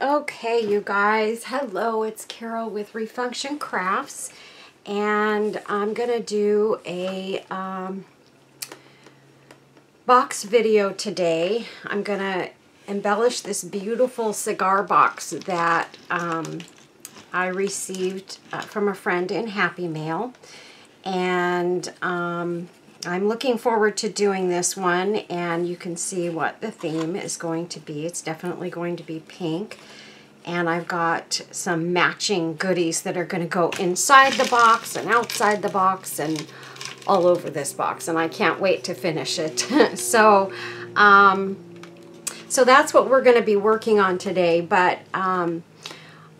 Okay, you guys, hello, it's Carol with Refunction Crafts, and I'm gonna do a box video today. I'm gonna embellish this beautiful cigar box that I received from a friend in Happy Mail, and I'm looking forward to doing this one, and you can see what the theme is going to be. It's definitely going to be pink, and I've got some matching goodies that are going to go inside the box and outside the box and all over this box, and I can't wait to finish it. So that's what we're going to be working on today, but on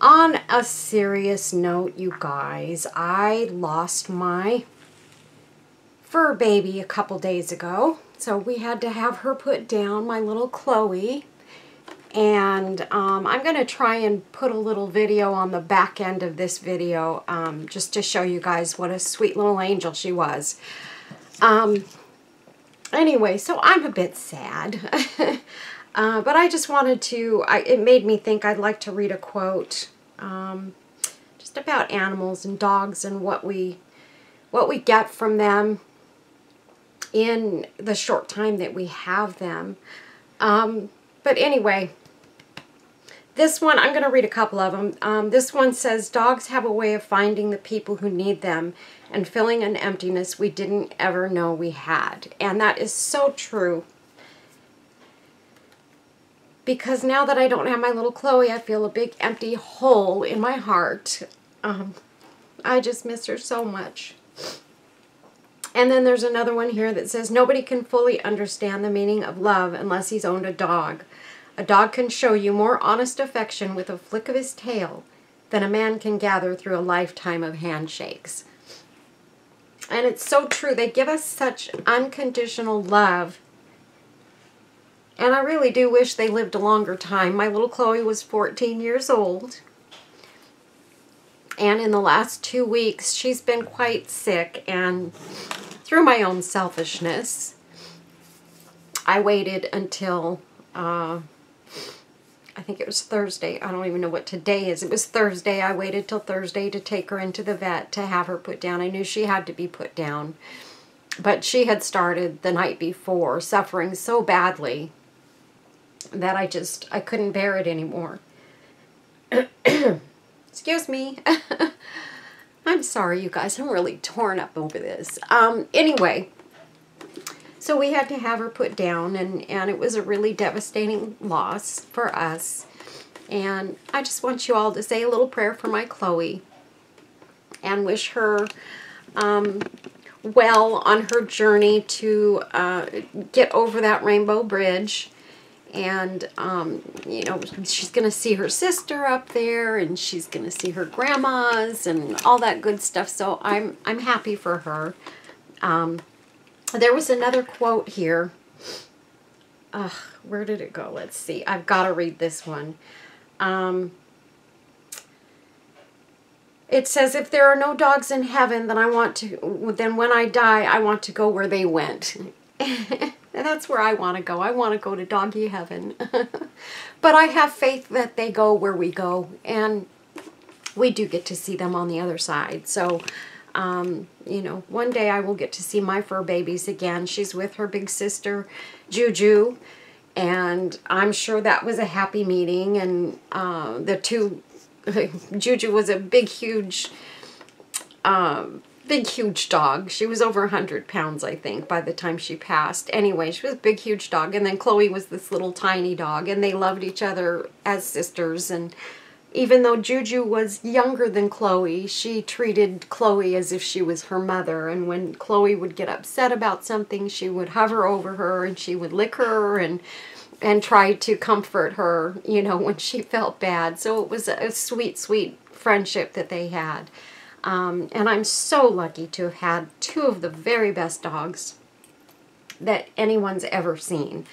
a serious note, you guys, I lost my fur baby a couple days ago, so we had to have her put down, my little Chloe, and I'm going to try and put a little video on the back end of this video just to show you guys what a sweet little angel she was. Anyway, so I'm a bit sad, but I just wanted to, it made me think I'd like to read a quote just about animals and dogs and what we get from them in the short time that we have them. But anyway, this one, I'm going to read a couple of them. This one says, dogs have a way of finding the people who need them and filling an emptiness we didn't ever know we had. And that is so true. Because now that I don't have my little Chloe, I feel a big empty hole in my heart. I just miss her so much. And then there's another one here that says, nobody can fully understand the meaning of love unless he's owned a dog. A dog can show you more honest affection with a flick of his tail than a man can gather through a lifetime of handshakes. And it's so true. They give us such unconditional love. And I really do wish they lived a longer time. My little Chloe was 14 years old. And in the last 2 weeks, she's been quite sick, and through my own selfishness, I waited until, I think it was Thursday. I don't even know what today is. It was Thursday. I waited till Thursday to take her into the vet to have her put down. I knew she had to be put down, but she had started the night before suffering so badly that I couldn't bear it anymore. Excuse me. I'm sorry, you guys. I'm really torn up over this. Anyway, so we had to have her put down, and it was a really devastating loss for us. And I just want you all to say a little prayer for my Chloe and wish her well on her journey to get over that rainbow bridge. And, you know, she's going to see her sister up there, and she's going to see her grandmas and all that good stuff. So I'm happy for her. There was another quote here. Where did it go? Let's see. I've got to read this one. It says, if there are no dogs in heaven, then when I die, I want to go where they went. That's where I want to go. I want to go to doggy heaven. But I have faith that they go where we go, and we do get to see them on the other side. So, you know, one day I will get to see my fur babies again. She's with her big sister, Juju, and I'm sure that was a happy meeting. And Juju was a big, huge... big, huge dog. She was over 100 pounds, I think, by the time she passed. Anyway, she was a big, huge dog, and then Chloe was this little tiny dog, and they loved each other as sisters. And even though Juju was younger than Chloe, she treated Chloe as if she was her mother, and when Chloe would get upset about something, she would hover over her, and she would lick her, and try to comfort her, you know, when she felt bad. So it was a sweet, sweet friendship that they had. And I'm so lucky to have had two of the very best dogs that anyone's ever seen.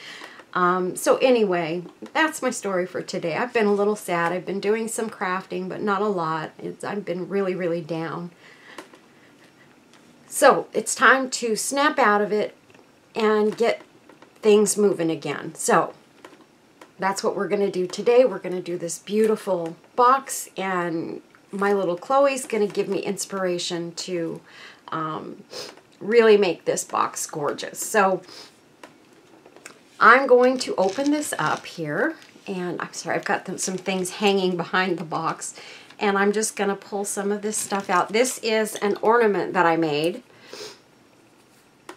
So anyway, that's my story for today. I've been a little sad. I've been doing some crafting, but not a lot. I've been really, really down. So it's time to snap out of it and get things moving again. So that's what we're going to do today. We're going to do this beautiful box, and my little Chloe's going to give me inspiration to really make this box gorgeous. So I'm going to open this up here, and I'm sorry, I've got some things hanging behind the box, and I'm just going to pull some of this stuff out. This is an ornament that I made,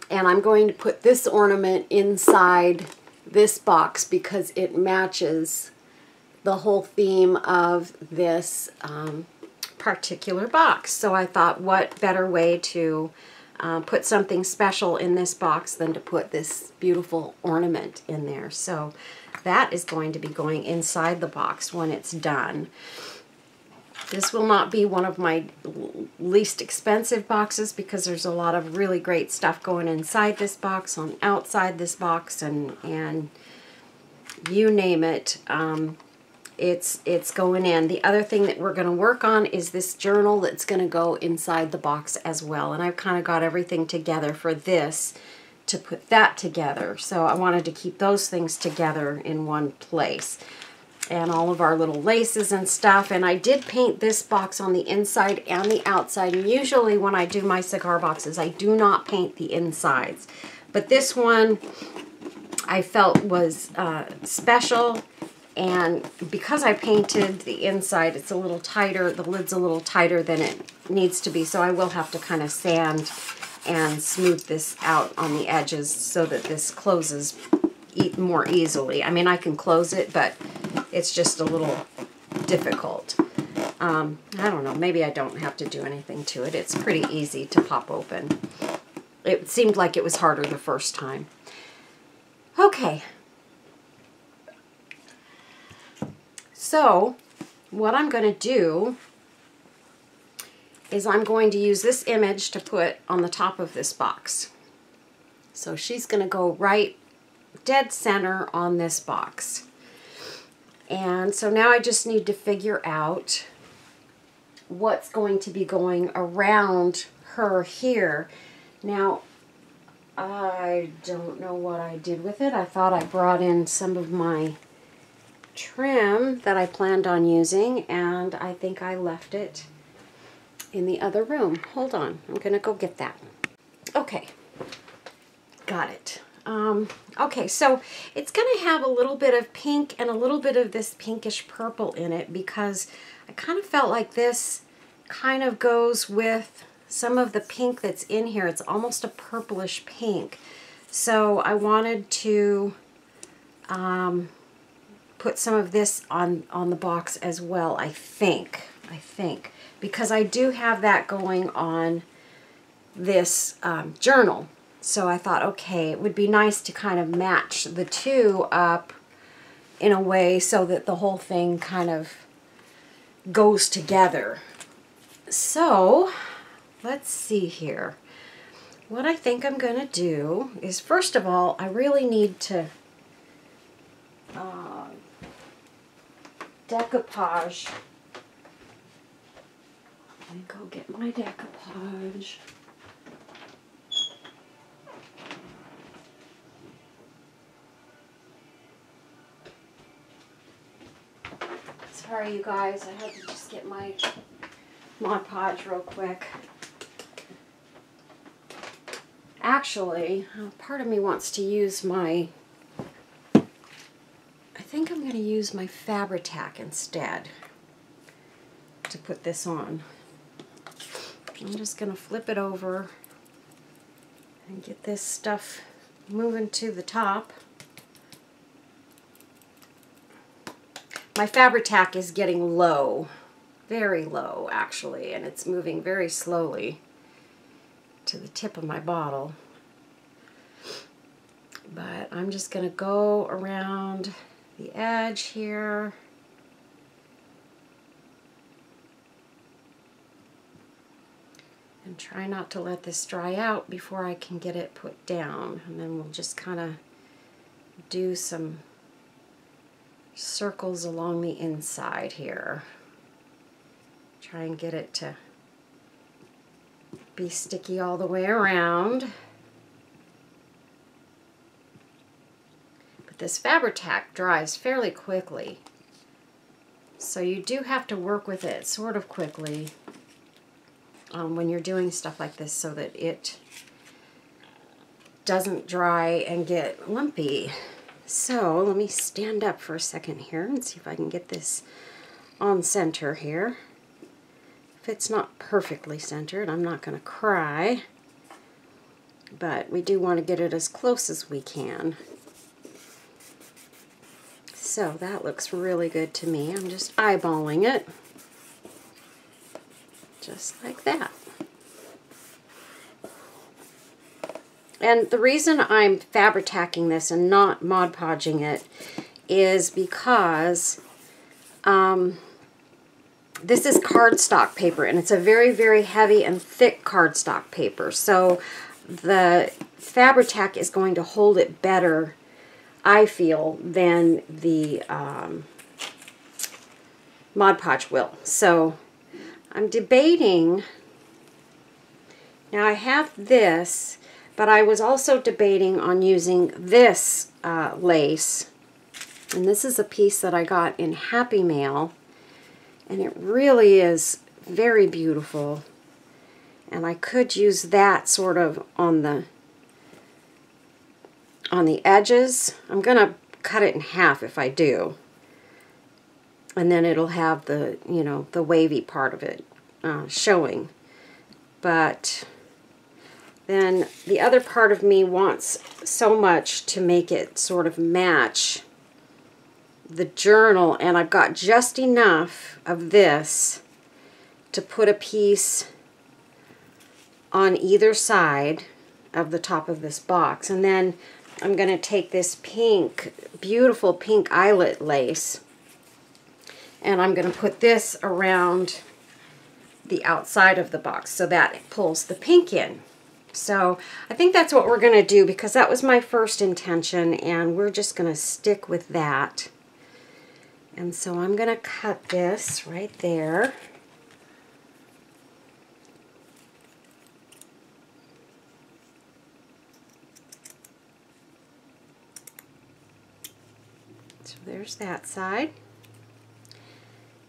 and I'm going to put this ornament inside this box because it matches the whole theme of this particular box. So I thought, what better way to put something special in this box than to put this beautiful ornament in there. So that is going to be going inside the box when it's done. This will not be one of my least expensive boxes because there's a lot of really great stuff going inside this box, on outside this box, and you name it. It's going in. The other thing that we're going to work on is this journal that's going to go inside the box as well. And I've kind of got everything together for this to put that together. So I wanted to keep those things together in one place. And all of our little laces and stuff. And I did paint this box on the inside and the outside. And usually when I do my cigar boxes, I do not paint the insides. But this one I felt was special. And because I painted the inside, it's a little tighter. The lid's a little tighter than it needs to be. So I will have to kind of sand and smooth this out on the edges so that this closes more easily. I mean, I can close it, but it's just a little difficult. I don't know, maybe I don't have to do anything to it. It's pretty easy to pop open. It seemed like it was harder the first time. Okay. So what I'm going to do is I'm going to use this image to put on the top of this box. So she's going to go right dead center on this box. And so now I just need to figure out what's going to be going around her here. Now, I don't know what I did with it. I thought I brought in some of my trim that I planned on using, and I think I left it in the other room. Hold on, I'm gonna go get that. Okay, got it. Okay, so it's going to have a little bit of pink and a little bit of this pinkish purple in it because I kind of felt like this kind of goes with some of the pink that's in here. It's almost a purplish pink. So I wanted to put some of this on the box as well, I think, because I do have that going on this journal. So I thought, okay, it would be nice to kind of match the two up in a way so that the whole thing kind of goes together. So let's see here. What I think I'm going to do is, first of all, I really need to decoupage. Let me go get my decoupage. Sorry, you guys, I had to just get my Mod Podge real quick. Actually, part of me wants to use my, I think I'm going to use my Fabri-Tac instead to put this on. I'm just going to flip it over and get this stuff moving to the top. My Fabri-Tac is getting low, very low actually, and it's moving very slowly to the tip of my bottle. But I'm just going to go around the edge here. And try not to let this dry out before I can get it put down. And then we'll just kind of do some circles along the inside here. Try and get it to be sticky all the way around. But this Fabri-Tac dries fairly quickly. So you do have to work with it sort of quickly when you're doing stuff like this so that it doesn't dry and get lumpy. So let me stand up for a second here and see if I can get this on center here. If it's not perfectly centered, I'm not going to cry, but we do want to get it as close as we can. So that looks really good to me. I'm just eyeballing it, just like that. And the reason I'm Fabri-Tacking this and not Mod Podging it is because this is cardstock paper, and it's a very, very heavy and thick cardstock paper. So the Fabri-Tac is going to hold it better, I feel, than the Mod Podge will. So I'm debating. Now I have this, but I was also debating on using this lace. And this is a piece that I got in Happy Mail. And it really is very beautiful. And I could use that sort of on the edges. I'm going to cut it in half if I do. And then it'll have the, you know, the wavy part of it showing. But then the other part of me wants so much to make it sort of match the journal, and I've got just enough of this to put a piece on either side of the top of this box. And then I'm going to take this pink, beautiful pink eyelet lace, and I'm going to put this around the outside of the box so that it pulls the pink in. So I think that's what we're going to do, because that was my first intention, and we're just going to stick with that. And so I'm going to cut this right there. So there's that side.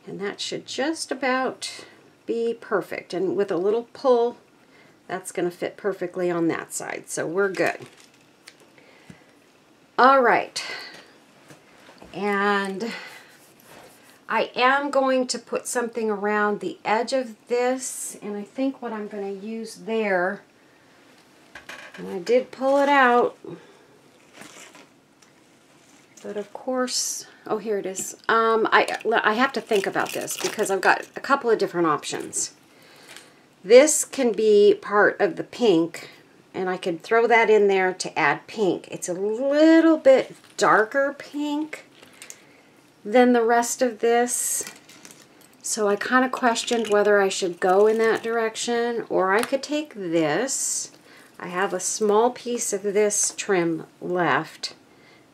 And that should just about be perfect. And with a little pull, that's going to fit perfectly on that side, so we're good. All right, and I am going to put something around the edge of this, and I think what I'm going to use there, and I did pull it out, but of course, oh, here it is. I have to think about this because I've got a couple of different options. This can be part of the pink, and I could throw that in there to add pink. It's a little bit darker pink than the rest of this, so I kind of questioned whether I should go in that direction, or I could take this. I have a small piece of this trim left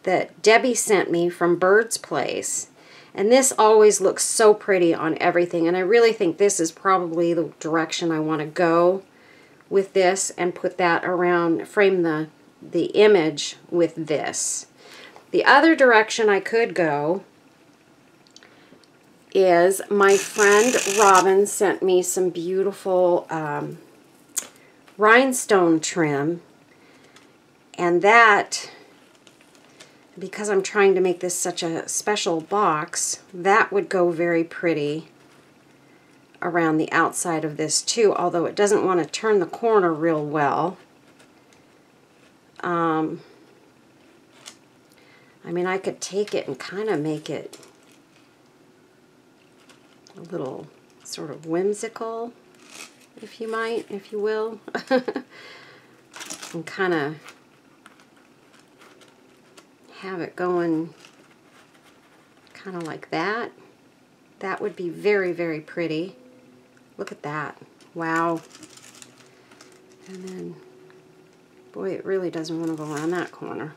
that Debbie sent me from Bird's Place. And this always looks so pretty on everything, and I really think this is probably the direction I want to go with this, and put that around, frame the image with this. The other direction I could go is, my friend Robin sent me some beautiful rhinestone trim, and that, because I'm trying to make this such a special box, that would go very pretty around the outside of this too, although it doesn't want to turn the corner real well. I mean, I could take it and kind of make it a little sort of whimsical, if you will, and kind of have it going kind of like that. That would be very, very pretty. Look at that. Wow. And then, boy, it really doesn't want to go around that corner.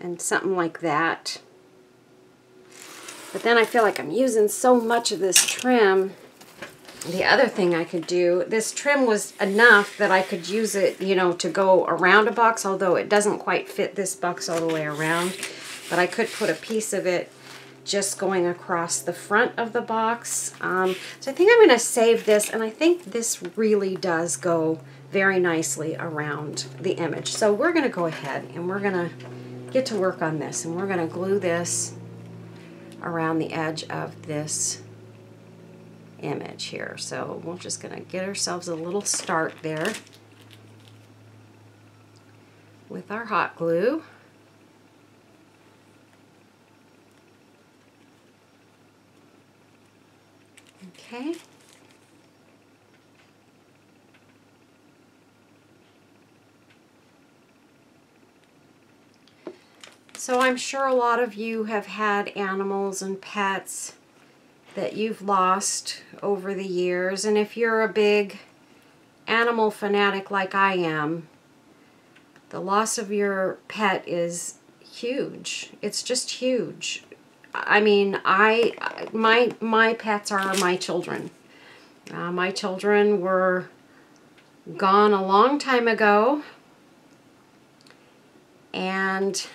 And something like that. But then I feel like I'm using so much of this trim. The other thing I could do, this trim was enough that I could use it, you know, to go around a box, although it doesn't quite fit this box all the way around. but I could put a piece of it just going across the front of the box. So I think I'm going to save this, and I think this really does go very nicely around the image. So we're going to go ahead and we're going to get to work on this, and we're going to glue this around the edge of this image here. So we're just going to get ourselves a little start there with our hot glue. Okay. So I'm sure a lot of you have had animals and pets that you've lost over the years, and if you're a big animal fanatic like I am, the loss of your pet is huge. It's just huge. I mean, my pets are my children. My children were gone a long time ago, and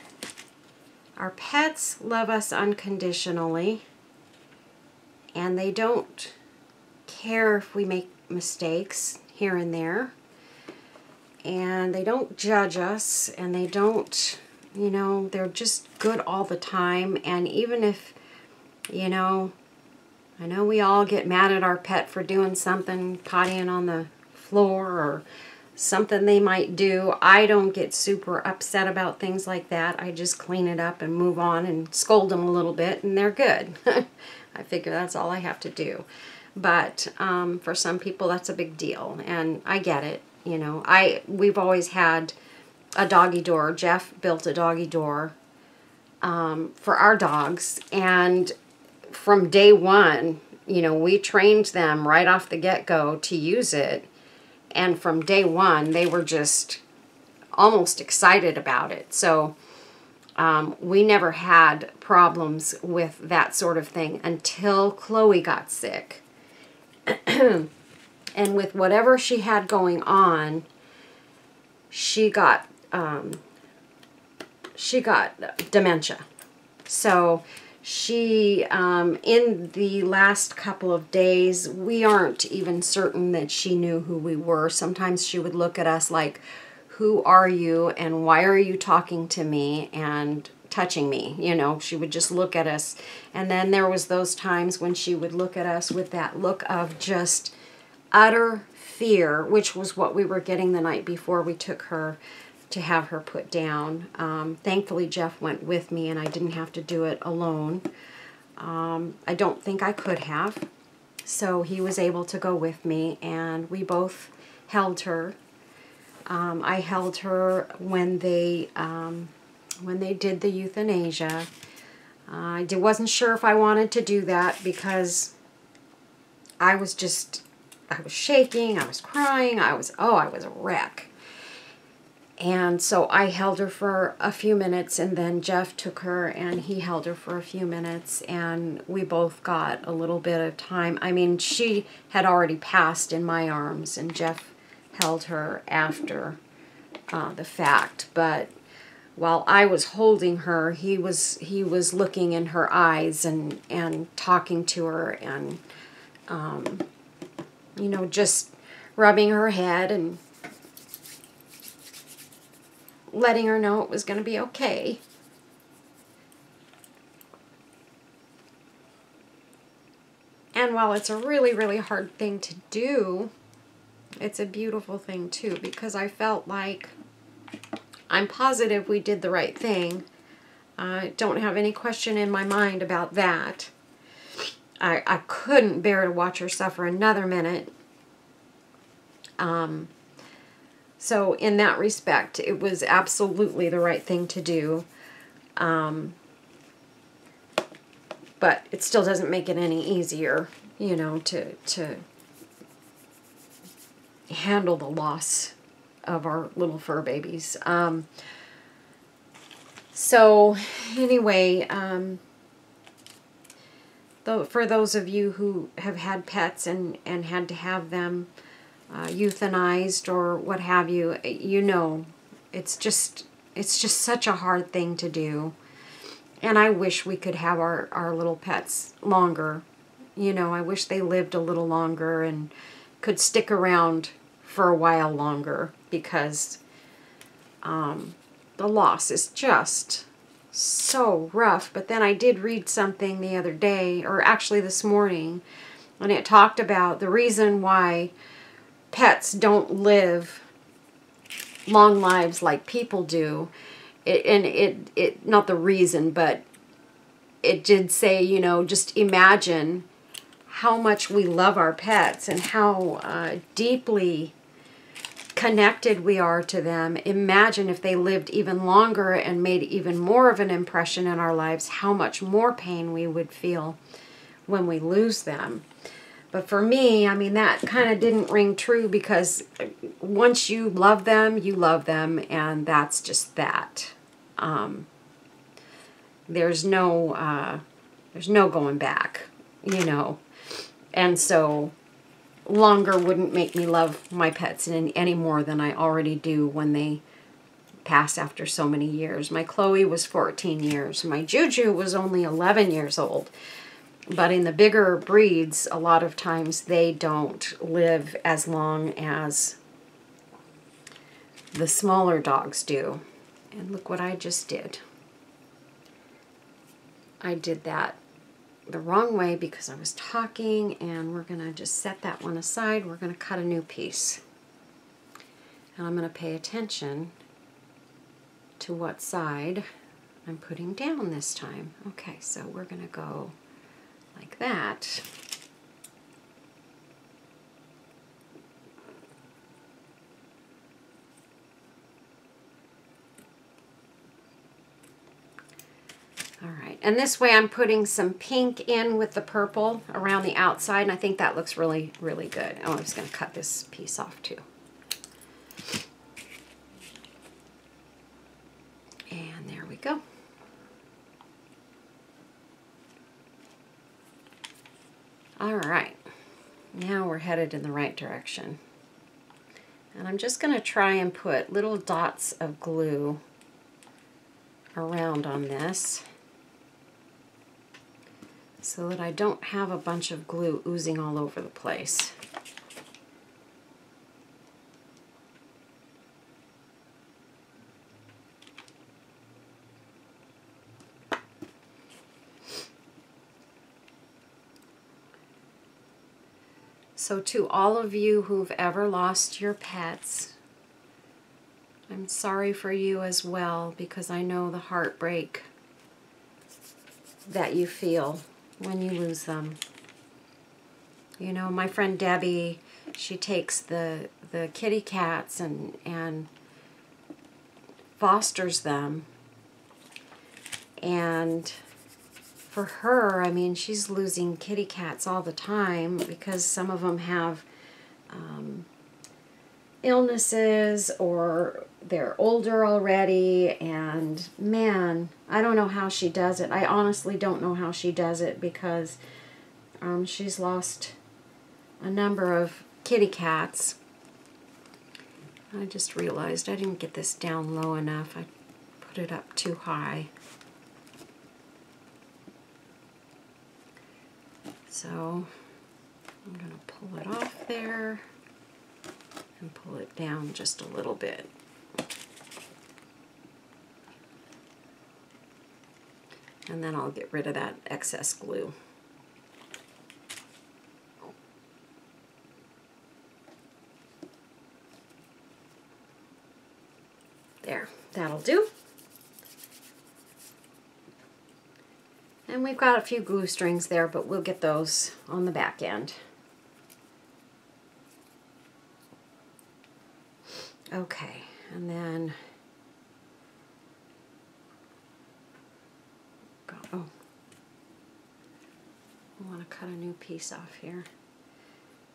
our pets love us unconditionally, and they don't care if we make mistakes here and there, and they don't judge us, and they don't, you know, they're just good all the time. And even if, you know, I know we all get mad at our pet for doing something, pottying on the floor or something they might do, I don't get super upset about things like that. I just clean it up and move on and scold them a little bit, and they're good. I figure that's all I have to do. But for some people, that's a big deal, and I get it. You know, we've always had a doggy door. Jeff built a doggy door for our dogs, and from day one, you know, we trained them right off the get-go to use it, and from day one they were just almost excited about it. So we never had problems with that sort of thing until Chloe got sick. And with whatever she had going on, she got dementia. So she, in the last couple of days, we aren't even certain that she knew who we were. Sometimes she would look at us like, who are you, and why are you talking to me and touching me? You know, she would just look at us. And then there was those times when she would look at us with that look of just utter fear, which was what we were getting the night before we took her to have her put down. Thankfully, Jeff went with me, and I didn't have to do it alone. I don't think I could have, so he was able to go with me, and we both held her. I held her when they did the euthanasia. I wasn't sure if I wanted to do that because I was shaking, I was crying, I was a wreck. And so I held her for a few minutes, and then Jeff took her and he held her for a few minutes, and we both got a little bit of time. I mean, she had already passed in my arms, and Jeff held her after the fact. But while I was holding her, he was looking in her eyes and talking to her, and you know, just rubbing her head and letting her know it was going to be okay. And while it's a really, really hard thing to do, it's a beautiful thing too, because I felt like, I'm positive we did the right thing. I don't have any question in my mind about that. I couldn't bear to watch her suffer another minute. So in that respect, it was absolutely the right thing to do. But it still doesn't make it any easier, you know, to handle the loss of our little fur babies. So anyway, for those of you who have had pets and had to have them euthanized or what have you, you know, it's just such a hard thing to do. And I wish we could have our little pets longer. You know, I wish they lived a little longer and could stick around for a while longer, because the loss is just so rough. But then I did read something the other day, or actually this morning, and it talked about the reason why pets don't live long lives like people do. It not the reason, but it did say, you know, just imagine how much we love our pets and how deeply connected we are to them. Imagine if they lived even longer and made even more of an impression in our lives, how much more pain we would feel when we lose them. But for me, I mean, that kind of didn't ring true, because once you love them, and that's just that. There's no going back, you know. And so longer wouldn't make me love my pets any more than I already do when they pass after so many years. My Chloe was 14 years. My Juju was only 11 years old. But in the bigger breeds, a lot of times they don't live as long as the smaller dogs do. And look what I just did. I did that the wrong way because I was talking, and we're going to just set that one aside. We're going to cut a new piece. And I'm going to pay attention to what side I'm putting down this time. Okay, so we're going to go like that. All right, and this way I'm putting some pink in with the purple around the outside, and I think that looks really, really good. Oh, I'm just going to cut this piece off too. And there we go. All right, now we're headed in the right direction. And I'm just going to try and put little dots of glue around on this so that I don't have a bunch of glue oozing all over the place. So to all of you who've ever lost your pets, I'm sorry for you as well, because I know the heartbreak that you feel when you lose them. You know, my friend Debbie, she takes the kitty cats and fosters them. And for her, I mean, she's losing kitty cats all the time because some of them have illnesses or they're older already. And man, I don't know how she does it. I honestly don't know how she does it, because she's lost a number of kitty cats. I just realized I didn't get this down low enough. I put it up too high. So I'm going to pull it off there and pull it down just a little bit. And then I'll get rid of that excess glue. There, that'll do. And we've got a few glue strings there, but we'll get those on the back end. Okay, and then oh, I want to cut a new piece off here,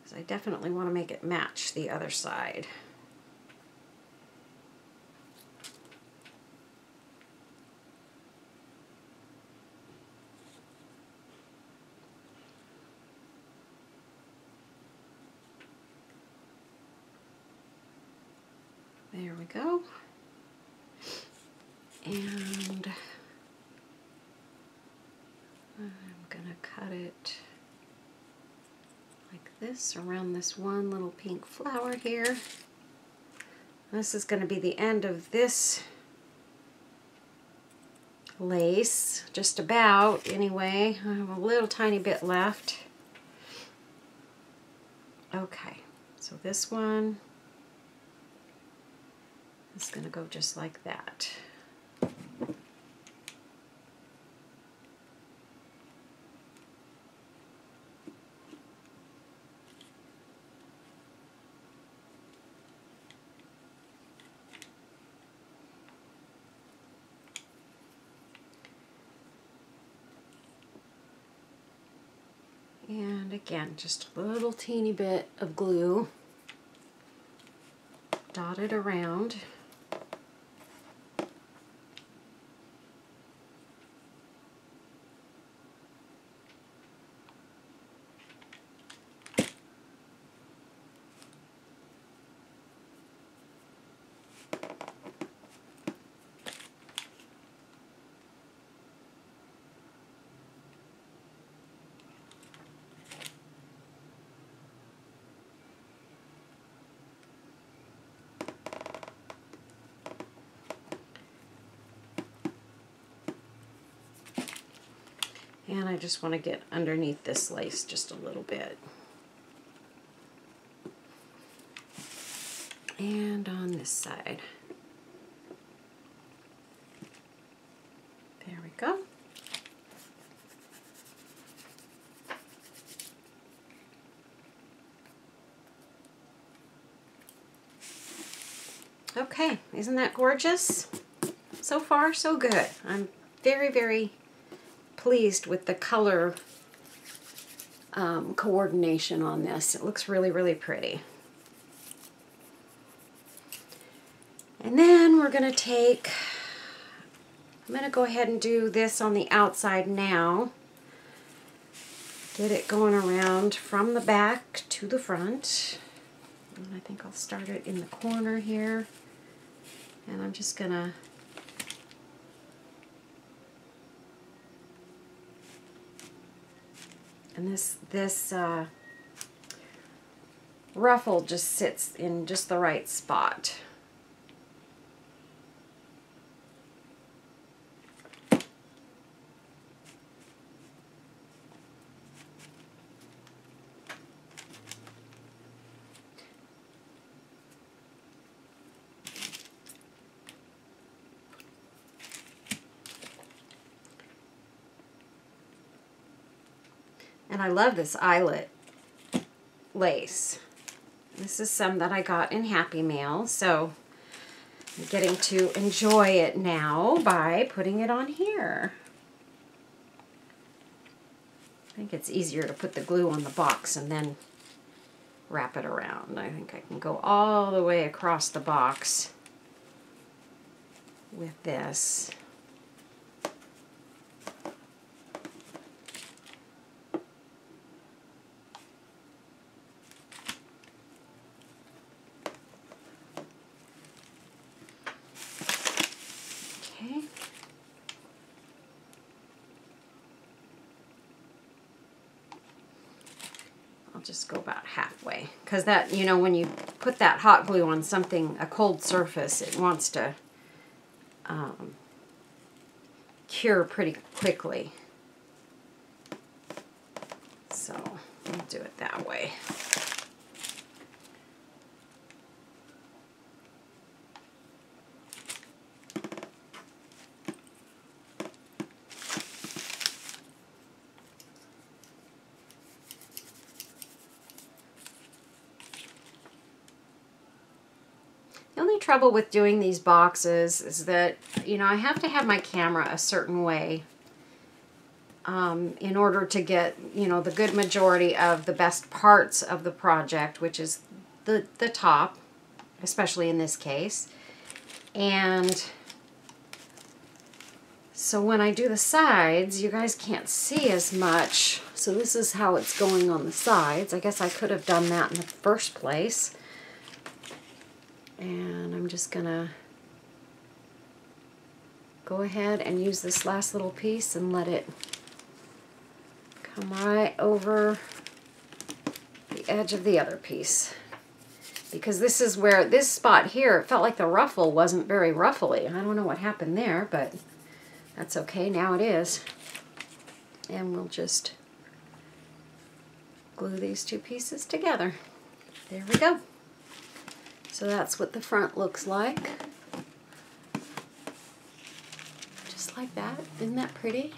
because I definitely want to make it match the other side. There we go. And it like this around this one little pink flower here. This is going to be the end of this lace, just about, anyway. I have a little tiny bit left. Okay, so this one is going to go just like that. And again, just a little teeny bit of glue dotted around. And I just want to get underneath this lace just a little bit. And on this side. There we go. Okay, isn't that gorgeous? So far, so good. I'm very, very pleased with the color coordination on this. It looks really, really pretty. And then we're going to take, I'm going to go ahead and do this on the outside now. Get it going around from the back to the front. And I think I'll start it in the corner here. And I'm just going to and this ruffle just sits in just the right spot. And I love this eyelet lace. This is some that I got in Happy Mail, so I'm getting to enjoy it now by putting it on here. I think it's easier to put the glue on the box and then wrap it around. I think I can go all the way across the box with this. Just go about halfway, because that, you know, when you put that hot glue on something, a cold surface, it wants to cure pretty quickly. So we'll do it that way. Trouble with doing these boxes is that, you know, I have to have my camera a certain way in order to get, you know, the good majority of the best parts of the project, which is the top, especially in this case. And so when I do the sides, you guys can't see as much. So this is how it's going on the sides. I guess I could have done that in the first place. And I'm just gonna go ahead and use this last little piece and let it Come right over the edge of the other piece, because this is where, this spot here, it felt like the ruffle wasn't very ruffly. I don't know what happened there, but that's okay, now it is. And we'll just glue these two pieces together. There we go. So that's what the front looks like. Just like that. Isn't that pretty?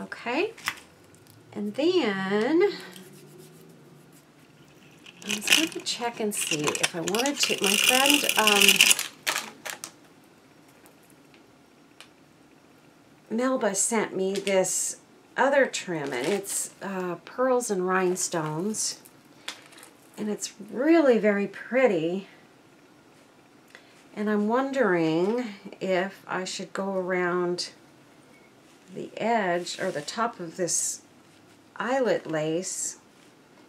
Okay. And then I was going to check and see if I wanted to. My friend, Melba sent me this other trim, and it's pearls and rhinestones, and it's really very pretty, and I'm wondering if I should go around the edge or the top of this eyelet lace,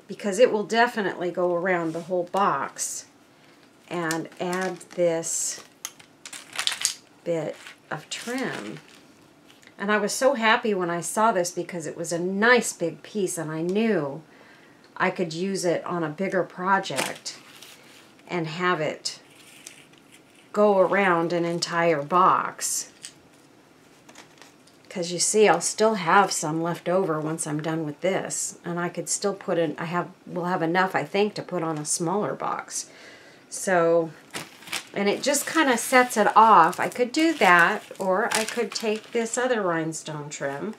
because it will definitely go around the whole box, and add this bit of trim. And I was so happy when I saw this, because it was a nice big piece and I knew I could use it on a bigger project and have it go around an entire box. Because you see, I'll still have some left over once I'm done with this, and I could still put in, we'll have enough, I think, to put on a smaller box. So, and it just kind of sets it off. I could do that, or I could take this other rhinestone trim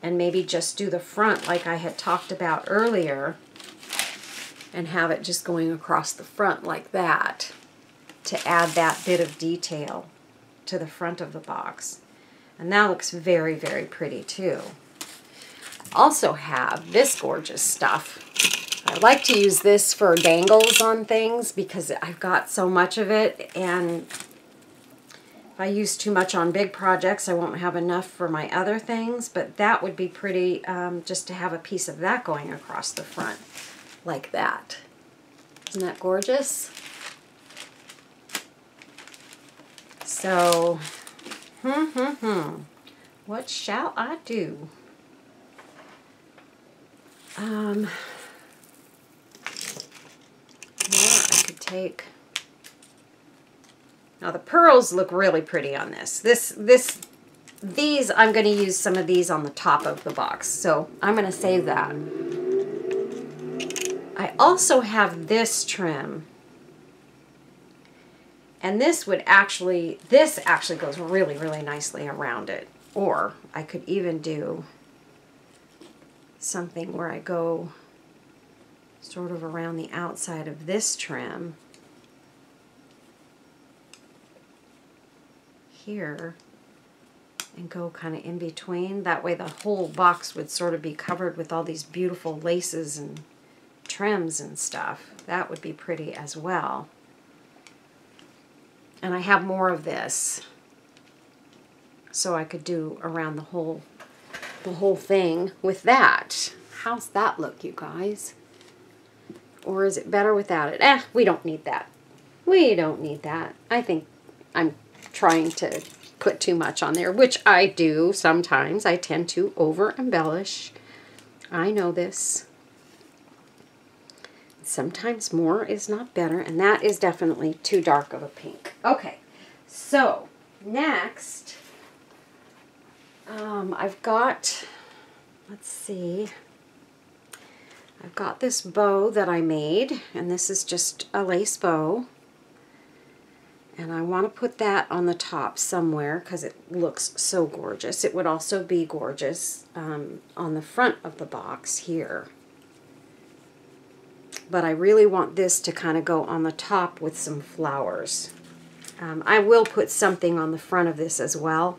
and maybe just do the front like I had talked about earlier, and have it just going across the front like that to add that bit of detail to the front of the box. And that looks very, very pretty too. Also have this gorgeous stuff. I like to use this for dangles on things because I've got so much of it, and if I use too much on big projects I won't have enough for my other things, but that would be pretty just to have a piece of that going across the front like that. Isn't that gorgeous? So, what shall I do? Yeah, I could take. Now the pearls look really pretty on this. These I'm going to use some of these on the top of the box, so I'm going to save that. I also have this trim. And this would actually, this actually goes really, really nicely around it. Or I could even do something where I go sort of around the outside of this trim here and go kind of in between. That way the whole box would sort of be covered with all these beautiful laces and trims and stuff. That would be pretty as well. And I have more of this, so I could do around the whole thing with that. How's that look, you guys? Or is it better without it? We don't need that. We don't need that. I think I'm trying to put too much on there, which I do sometimes. I tend to over embellish. I know this. Sometimes more is not better, and that is definitely too dark of a pink. Okay, so next, I've got, let's see, I've got this bow that I made, and this is just a lace bow, and I want to put that on the top somewhere because it looks so gorgeous. It would also be gorgeous on the front of the box here. But I really want this to kind of go on the top with some flowers. I will put something on the front of this as well,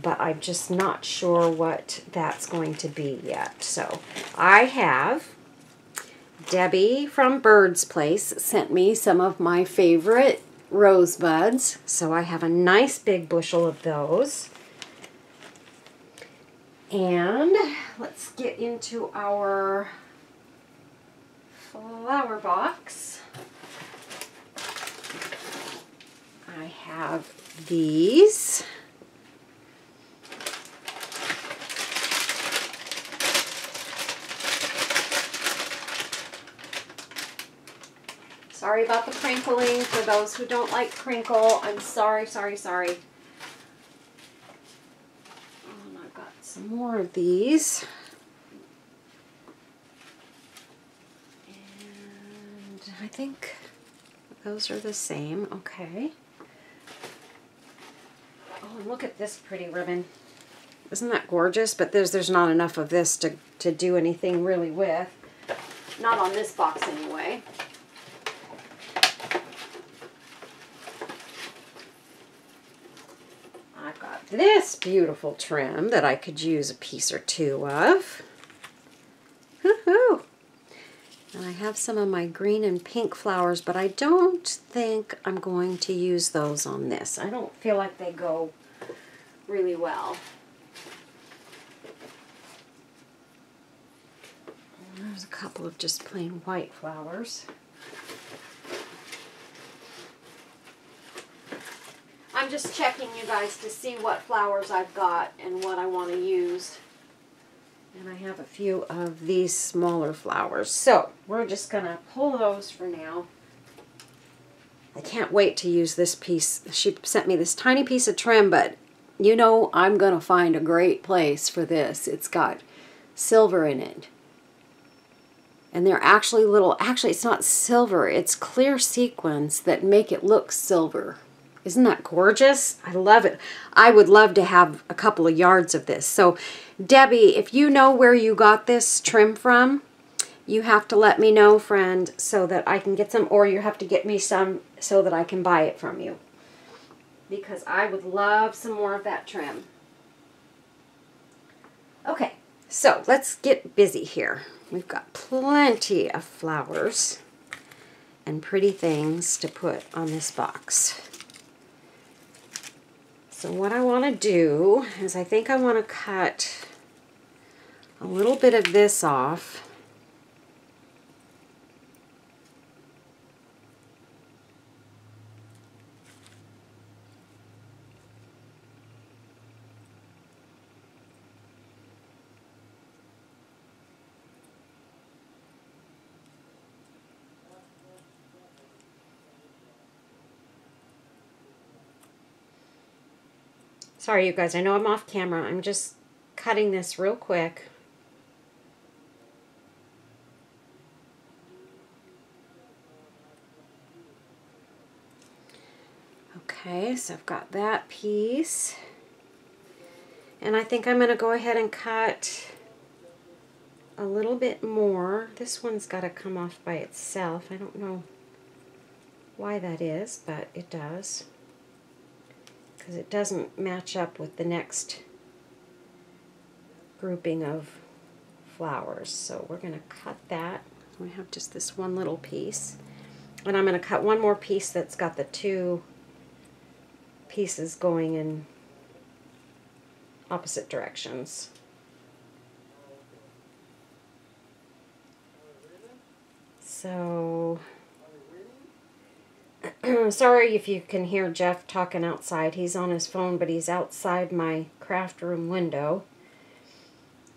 but I'm just not sure what that's going to be yet. So I have, Debbie from Bird's Place sent me some of my favorite rose buds. So I have a nice big bushel of those. And let's get into our flower box. I have these. Sorry about the crinkling. For those who don't like crinkle, I'm sorry, sorry, sorry. And I've got some more of these. And I think those are the same. Okay. Oh, and look at this pretty ribbon. Isn't that gorgeous? But there's not enough of this to do anything really with. Not on this box anyway. I've got this beautiful trim that I could use a piece or two of. Woohoo! And I have some of my green and pink flowers, but I don't think I'm going to use those on this. I don't feel like they go really well. There's a couple of just plain white flowers. I'm just checking you guys to see what flowers I've got and what I want to use. And I have a few of these smaller flowers. So we're just going to pull those for now. I can't wait to use this piece. She sent me this tiny piece of trim, but you know I'm going to find a great place for this. It's got silver in it. And they're actually little, actually it's not silver, it's clear sequins that make it look silver. Isn't that gorgeous? I love it. I would love to have a couple of yards of this. So Debbie, if you know where you got this trim from, you have to let me know, friend, so that I can get some, or you have to get me some so that I can buy it from you. Because I would love some more of that trim. Okay, so let's get busy here. We've got plenty of flowers and pretty things to put on this box. So what I want to do is I think I want to cut a little bit of this off. Sorry, you guys, I know I'm off camera. I'm just cutting this real quick. Okay, so I've got that piece. And I think I'm going to go ahead and cut a little bit more. This one's got to come off by itself. I don't know why that is, but it does. Because it doesn't match up with the next grouping of flowers. So we're going to cut that. We have just this one little piece. And I'm going to cut one more piece that's got the two pieces going in opposite directions. So... Sorry if you can hear Jeff talking outside. He's on his phone, but he's outside my craft room window.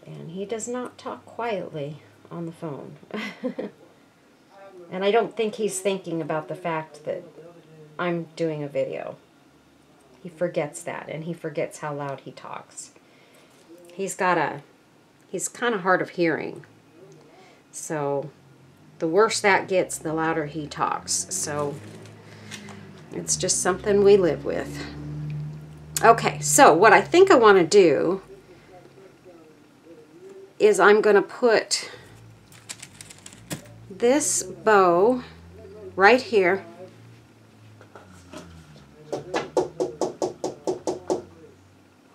And he does not talk quietly on the phone. And I don't think he's thinking about the fact that I'm doing a video. He forgets that, and he forgets how loud he talks. He's kind of hard of hearing. So the worse that gets, the louder he talks. So... it's just something we live with. Okay, so what I think I want to do is I'm going to put this bow right here.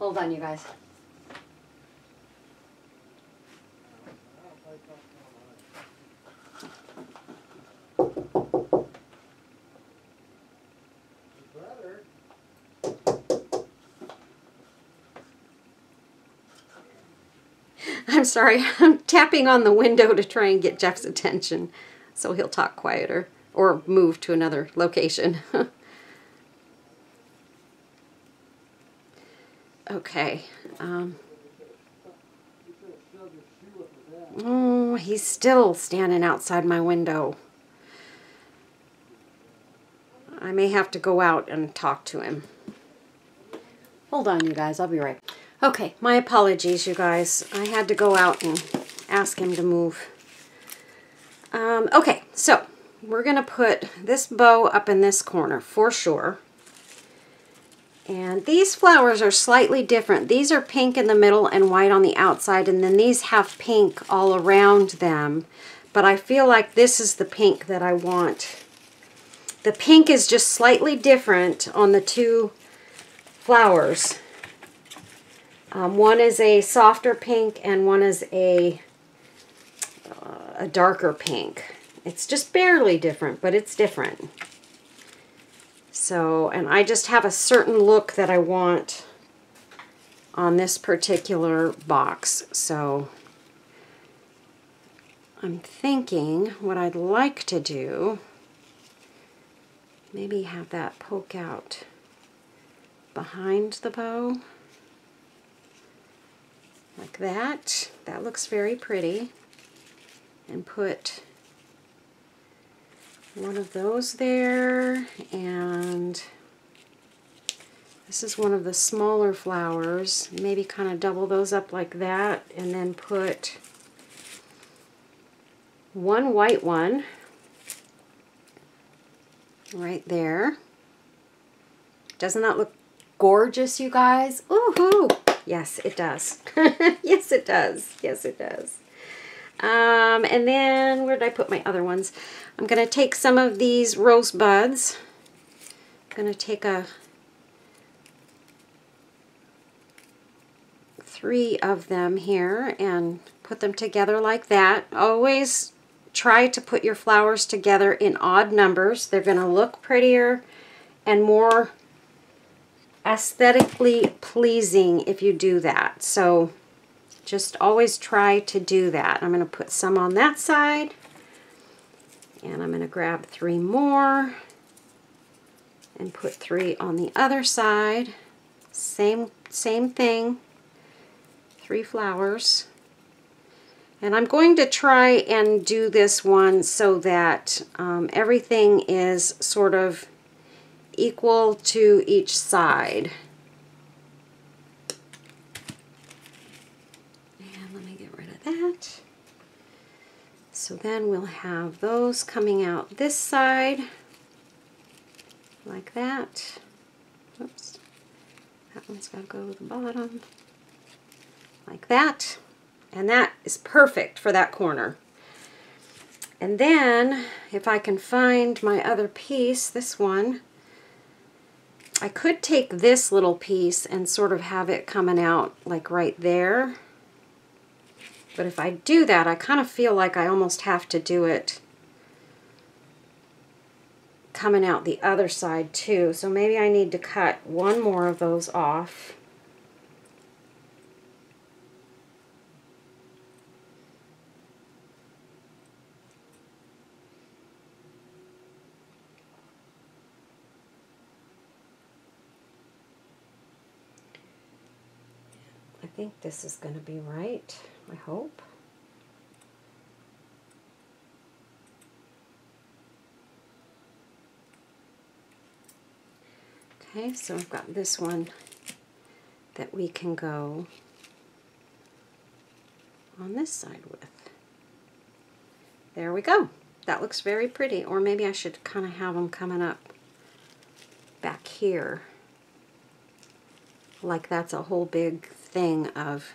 Hold on, you guys. I'm sorry, I'm tapping on the window to try and get Jeff's attention so he'll talk quieter or move to another location. Okay. Oh, he's still standing outside my window. may have to go out and talk to him. Hold on, you guys. I'll be right back. Okay, my apologies, you guys. I had to go out and ask him to move. Okay, so we're going to put this bow up in this corner for sure. And these flowers are slightly different. These are pink in the middle and white on the outside, and then these have pink all around them. But I feel like this is the pink that I want. The pink is just slightly different on the two flowers. One is a softer pink and one is a darker pink. It's just barely different, but it's different. So, and I just have a certain look that I want on this particular box. So, I'm thinking what I'd like to do, maybe have that poke out behind the bow, like that. That looks very pretty. And put one of those there, and this is one of the smaller flowers. Maybe kind of double those up like that, and then put one white one right there. Doesn't that look gorgeous, you guys? Woohoo! Yes, it does. Yes, it does. Yes, it does. And then, where did I put my other ones? I'm going to take some of these rose buds. I'm going to take three of them here and put them together like that. Always try to put your flowers together in odd numbers. They're going to look prettier and more aesthetically pleasing if you do that. So, just always try to do that. I'm going to put some on that side, and I'm going to grab three more and put three on the other side. Same thing, three flowers. And I'm going to try and do this one so that everything is sort of equal to each side. That. So then we'll have those coming out this side like that. Oops, that one's got to go to the bottom like that, and that is perfect for that corner. And then if I can find my other piece, this one, I could take this little piece and sort of have it coming out like right there. But if I do that, I kind of feel like I almost have to do it coming out the other side too. So maybe I need to cut one more of those off. I think this is going to be right. I hope. Okay, so I've got this one that we can go on this side with. There we go. That looks very pretty. Or maybe I should kind of have them coming up back here. Like that's a whole big thing of...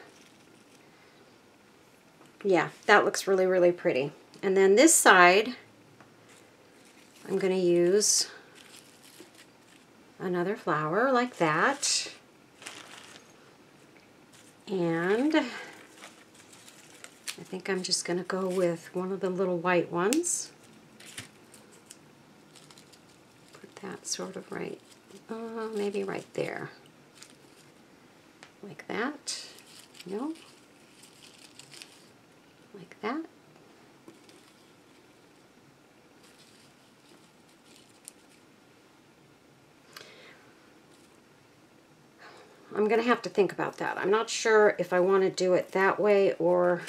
Yeah, that looks really, really pretty. And then this side, I'm going to use another flower like that. And I think I'm just going to go with one of the little white ones. Put that sort of right, maybe right there. Like that. No. Like that. I'm going to have to think about that. I'm not sure if I want to do it that way, or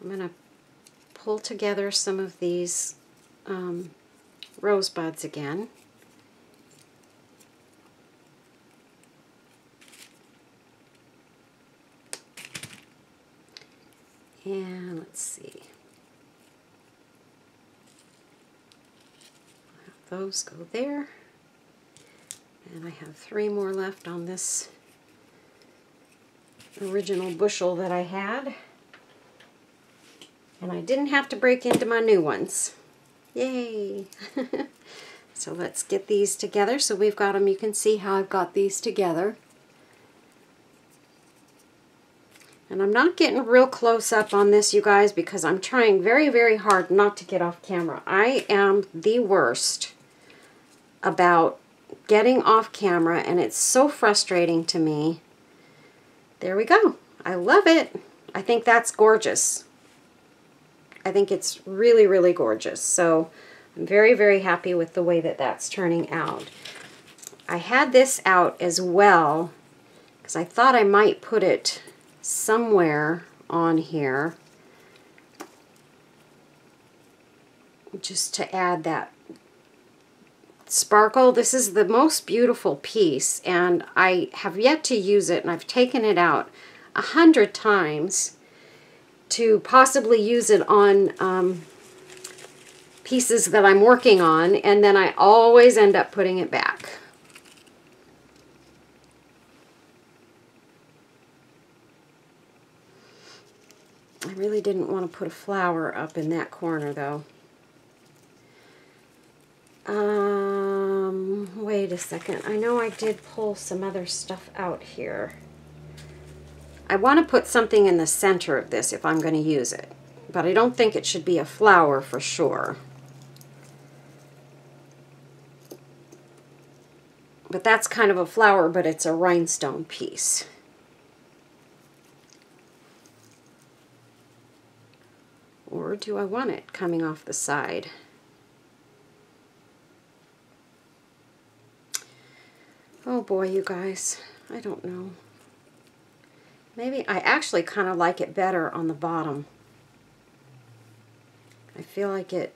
I'm going to pull together some of these rosebuds again. And let's see. Those go there. And I have three more left on this original bushel that I had. And I didn't have to break into my new ones. Yay! So let's get these together. So we've got them. You can see how I've got these together. And I'm not getting real close up on this, you guys, because I'm trying very, very hard not to get off camera. I am the worst about getting off camera, and it's so frustrating to me. There we go. I love it. I think that's gorgeous. I think it's really, really gorgeous. So I'm very, very happy with the way that that's turning out. I had this out as well because I thought I might put it somewhere on here just to add that sparkle. This is the most beautiful piece, and I have yet to use it, and I've taken it out 100 times to possibly use it on pieces that I'm working on, and then I always end up putting it back. I really didn't want to put a flower up in that corner, though. Wait a second. I know I did pull some other stuff out here. I want to put something in the center of this if I'm going to use it, but I don't think it should be a flower for sure. But that's kind of a flower, but it's a rhinestone piece. Or do I want it coming off the side? Oh boy, you guys, I don't know. Maybe I actually kind of like it better on the bottom. I feel like it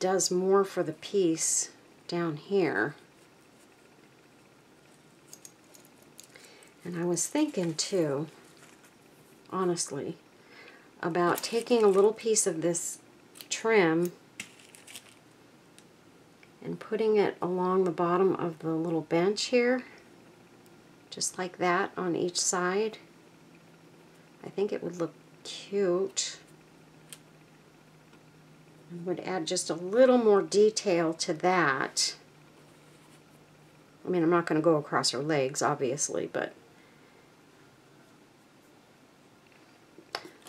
does more for the piece down here. And I was thinking too, honestly, about taking a little piece of this trim and putting it along the bottom of the little bench here, just like that on each side. I think it would look cute. I would add just a little more detail to that. I mean, I'm not going to go across her legs, obviously, but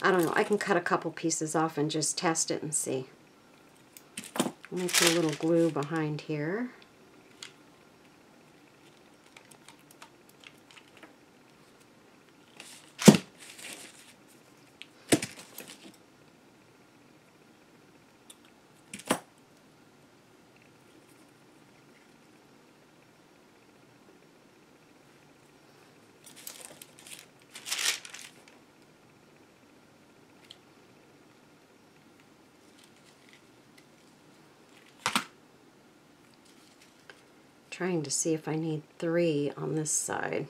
I don't know. I can cut a couple pieces off and just test it and see. I'm going to put a little glue behind here. Trying to see if I need three on this side.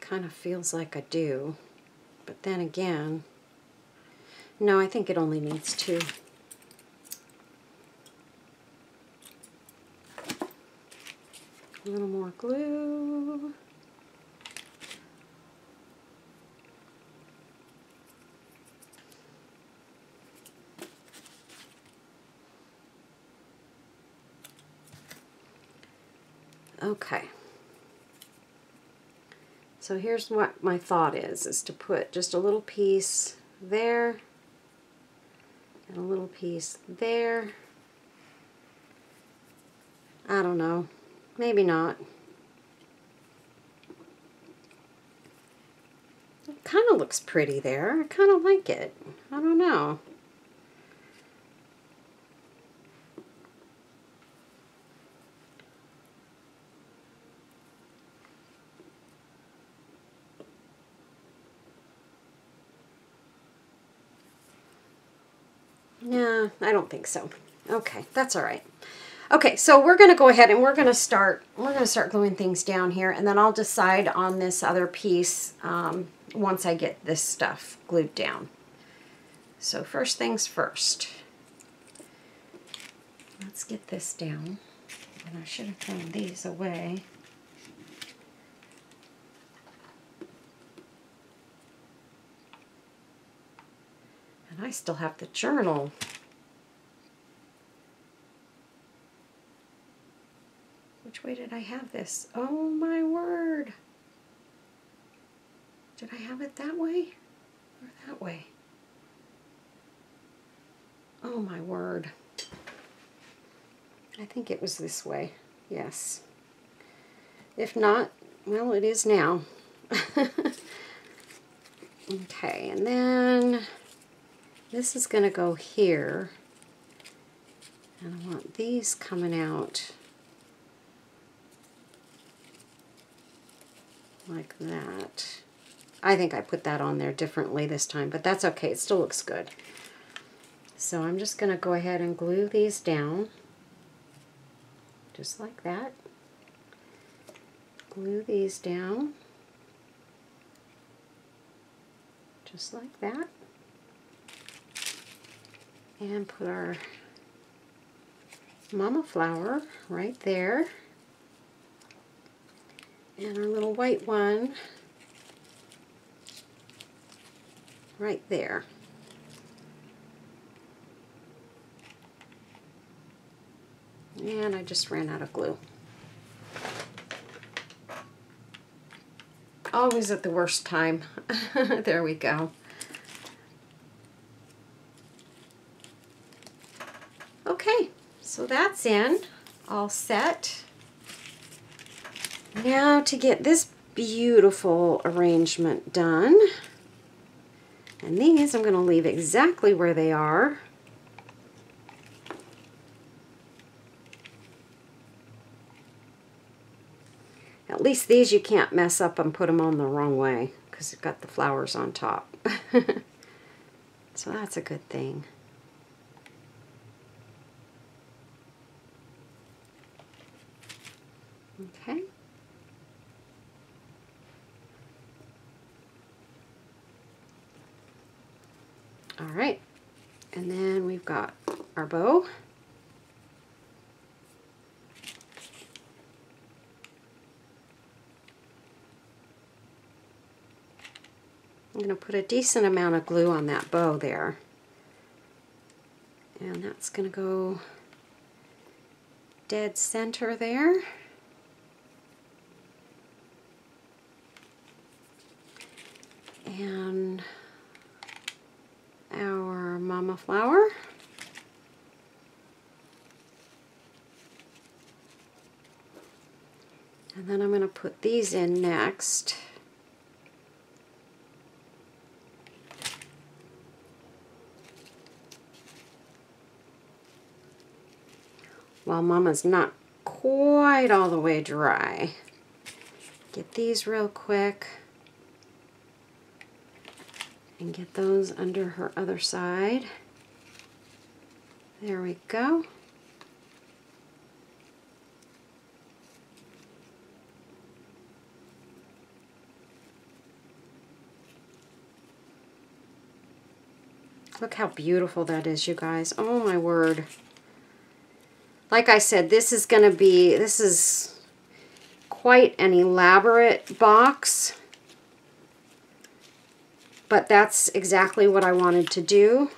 Kind of feels like I do, but then again, no, I think it only needs two. A little more glue. Okay, so here's what my thought is to put just a little piece there and a little piece there. I don't know, maybe not. It kind of looks pretty there. I kind of like it. I don't know. I don't think so. Okay, that's all right. Okay, so we're going to go ahead and we're going to start gluing things down here, and then I'll decide on this other piece once I get this stuff glued down. So first things first. Let's get this down. And I should have thrown these away. And I still have the journal. Which way did I have this? Oh my word! Did I have it that way or that way? Oh my word. I think it was this way, yes. If not, well, it is now. Okay, and then this is going to go here. And I want these coming out like that. I think I put that on there differently this time, but that's okay. It still looks good. So I'm just going to go ahead and glue these down. Just like that. Glue these down. Just like that. And put our mama flower right there. And our little white one right there. And I just ran out of glue. Always at the worst time. There we go. Okay, so that's in, all set. Now to get this beautiful arrangement done, and these I'm going to leave exactly where they are. At least these you can't mess up and put them on the wrong way because you've got the flowers on top. So that's a good thing. Okay. All right. And then we've got our bow. I'm going to put a decent amount of glue on that bow there, and that's going to go dead center there. And our mama flower. And then I'm going to put these in next. While mama's not quite all the way dry. Get these real quick and get those under her other side. There we go. Look how beautiful that is, you guys. Oh my word. Like I said, this is quite an elaborate box, but that's exactly what I wanted to do,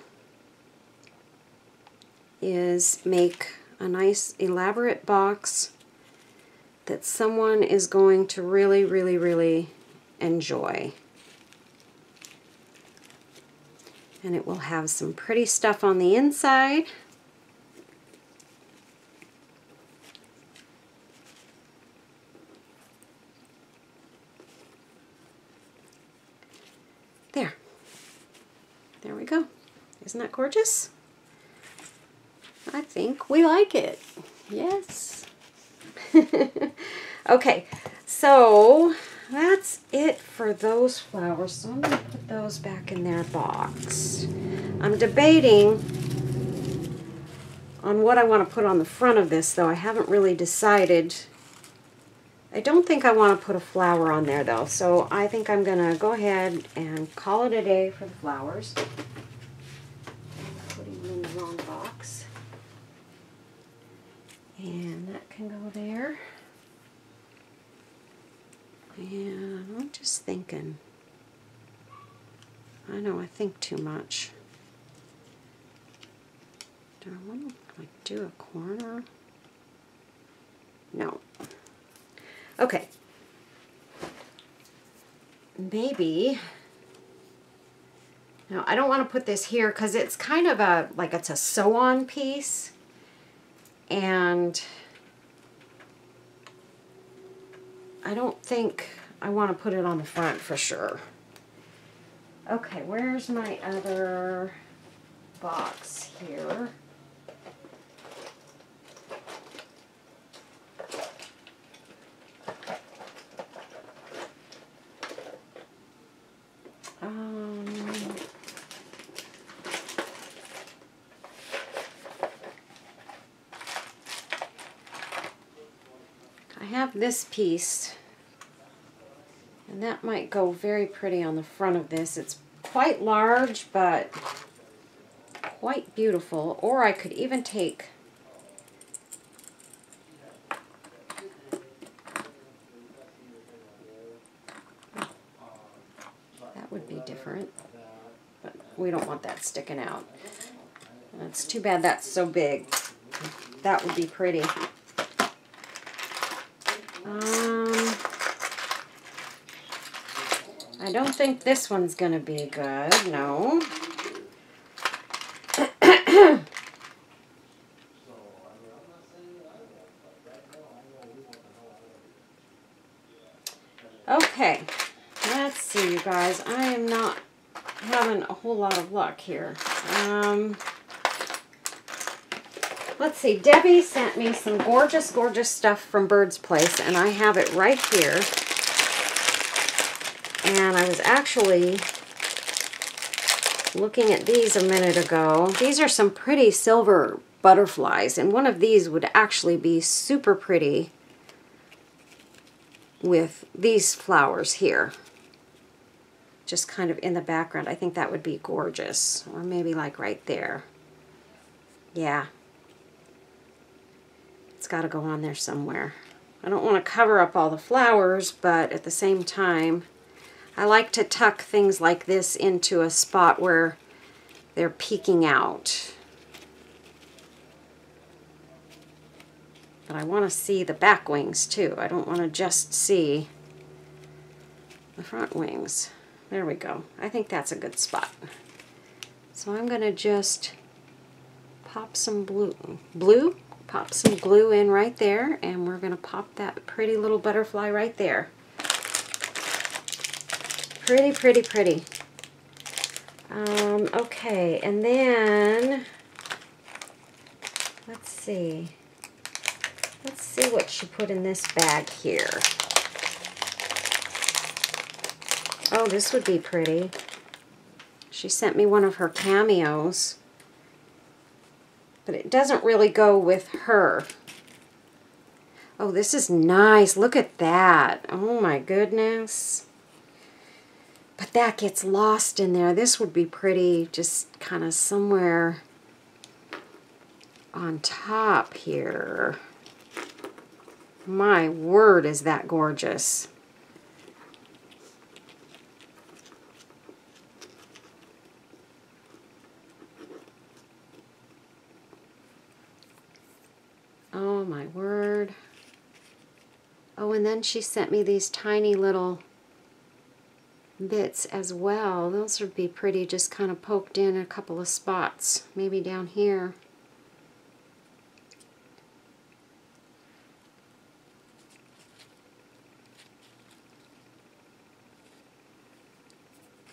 is make a nice elaborate box that someone is going to really, really, really enjoy. And it will have some pretty stuff on the inside. There we go. Isn't that gorgeous? I think we like it. Yes. Okay, so that's it for those flowers. So I'm going to put those back in their box. I'm debating On what I want to put on the front of this, though, I haven't really decided. I don't think I want to put a flower on there, though, so I think I'm going to go ahead and call it a day for the flowers. I'm putting them in the wrong box. And that can go there. And I'm just thinking. I know I think too much. Do I want to like, do a corner? No. Okay. Maybe. Now I don't want to put this here because it's kind of a like it's a sew-on piece, and I don't think I want to put it on the front for sure. Okay, where's my other box here? I have this piece, and that might go very pretty on the front of this. It's quite large, but quite beautiful. Or I could even take that would be different, but we don't want that sticking out. It's too bad that's so big. That would be pretty. I don't think this one's gonna be good, no. Okay, let's see, you guys. I am not having a whole lot of luck here. Let's see, Debbie sent me some gorgeous, gorgeous stuff from Bird's Place, and I have it right here. And I was actually looking at these a minute ago. These are some pretty silver butterflies, and one of these would actually be super pretty with these flowers here. Just kind of in the background. I think that would be gorgeous, or maybe like right there. Yeah. It's got to go on there somewhere. I don't want to cover up all the flowers, but at the same time, I like to tuck things like this into a spot where they're peeking out. But I want to see the back wings too. I don't want to just see the front wings. There we go. I think that's a good spot. So I'm going to just pop some blue? Pop some glue in right there, and we're going to pop that pretty little butterfly right there. Pretty, pretty, pretty. Okay, and then, let's see. Let's see what she put in this bag here. Oh, this would be pretty. She sent me one of her cameos. But it doesn't really go with her. Oh, this is nice. Look at that. Oh my goodness. But that gets lost in there. This would be pretty just kind of somewhere on top here. My word, is that gorgeous. Oh my word. Oh, and then she sent me these tiny little bits as well. Those would be pretty, just kind of poked in a couple of spots, maybe down here.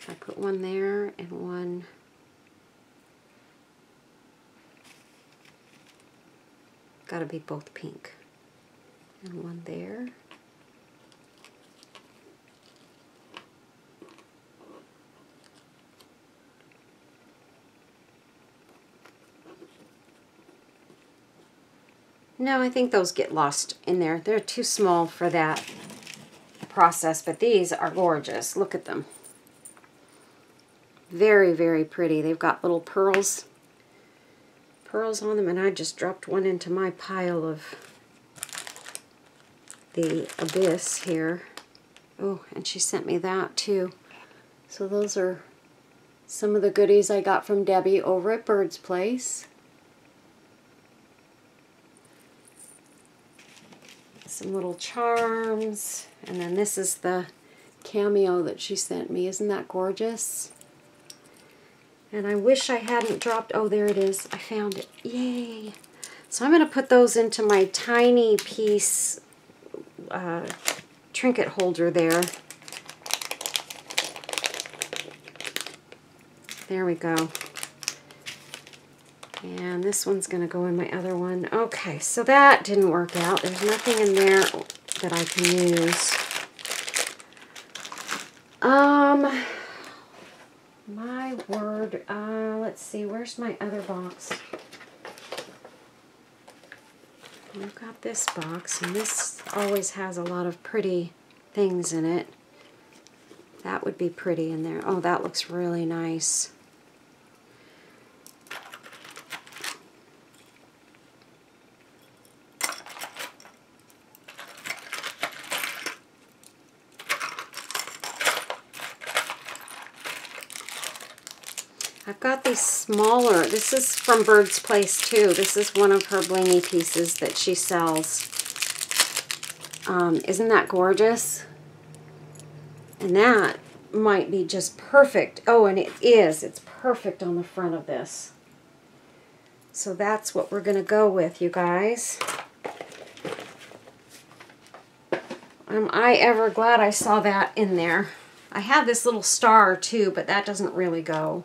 I put one there and one. Gotta be both pink. And one there. No, I think those get lost in there. They're too small for that process, but these are gorgeous. Look at them. Very, very pretty. They've got little pearls on them, and I just dropped one into my pile of the abyss here. Oh, and she sent me that too. So those are some of the goodies I got from Debbie over at Bird's Place. Some little charms, and then this is the cameo that she sent me. Isn't that gorgeous? And I wish I hadn't dropped, oh there it is, I found it, yay! So I'm going to put those into my tiny piece trinket holder there. There we go. And this one's going to go in my other one. Okay, so that didn't work out. There's nothing in there that I can use. My word, let's see, where's my other box? I've got this box, and this always has a lot of pretty things in it. That would be pretty in there. Oh, that looks really nice. I've got these smaller, this is from Bird's Place too. This is one of her blingy pieces that she sells. Isn't that gorgeous? And that might be just perfect. Oh, and it is. It's perfect on the front of this. So that's what we're going to go with, you guys. Am I ever glad I saw that in there. I have this little star too, but that doesn't really go.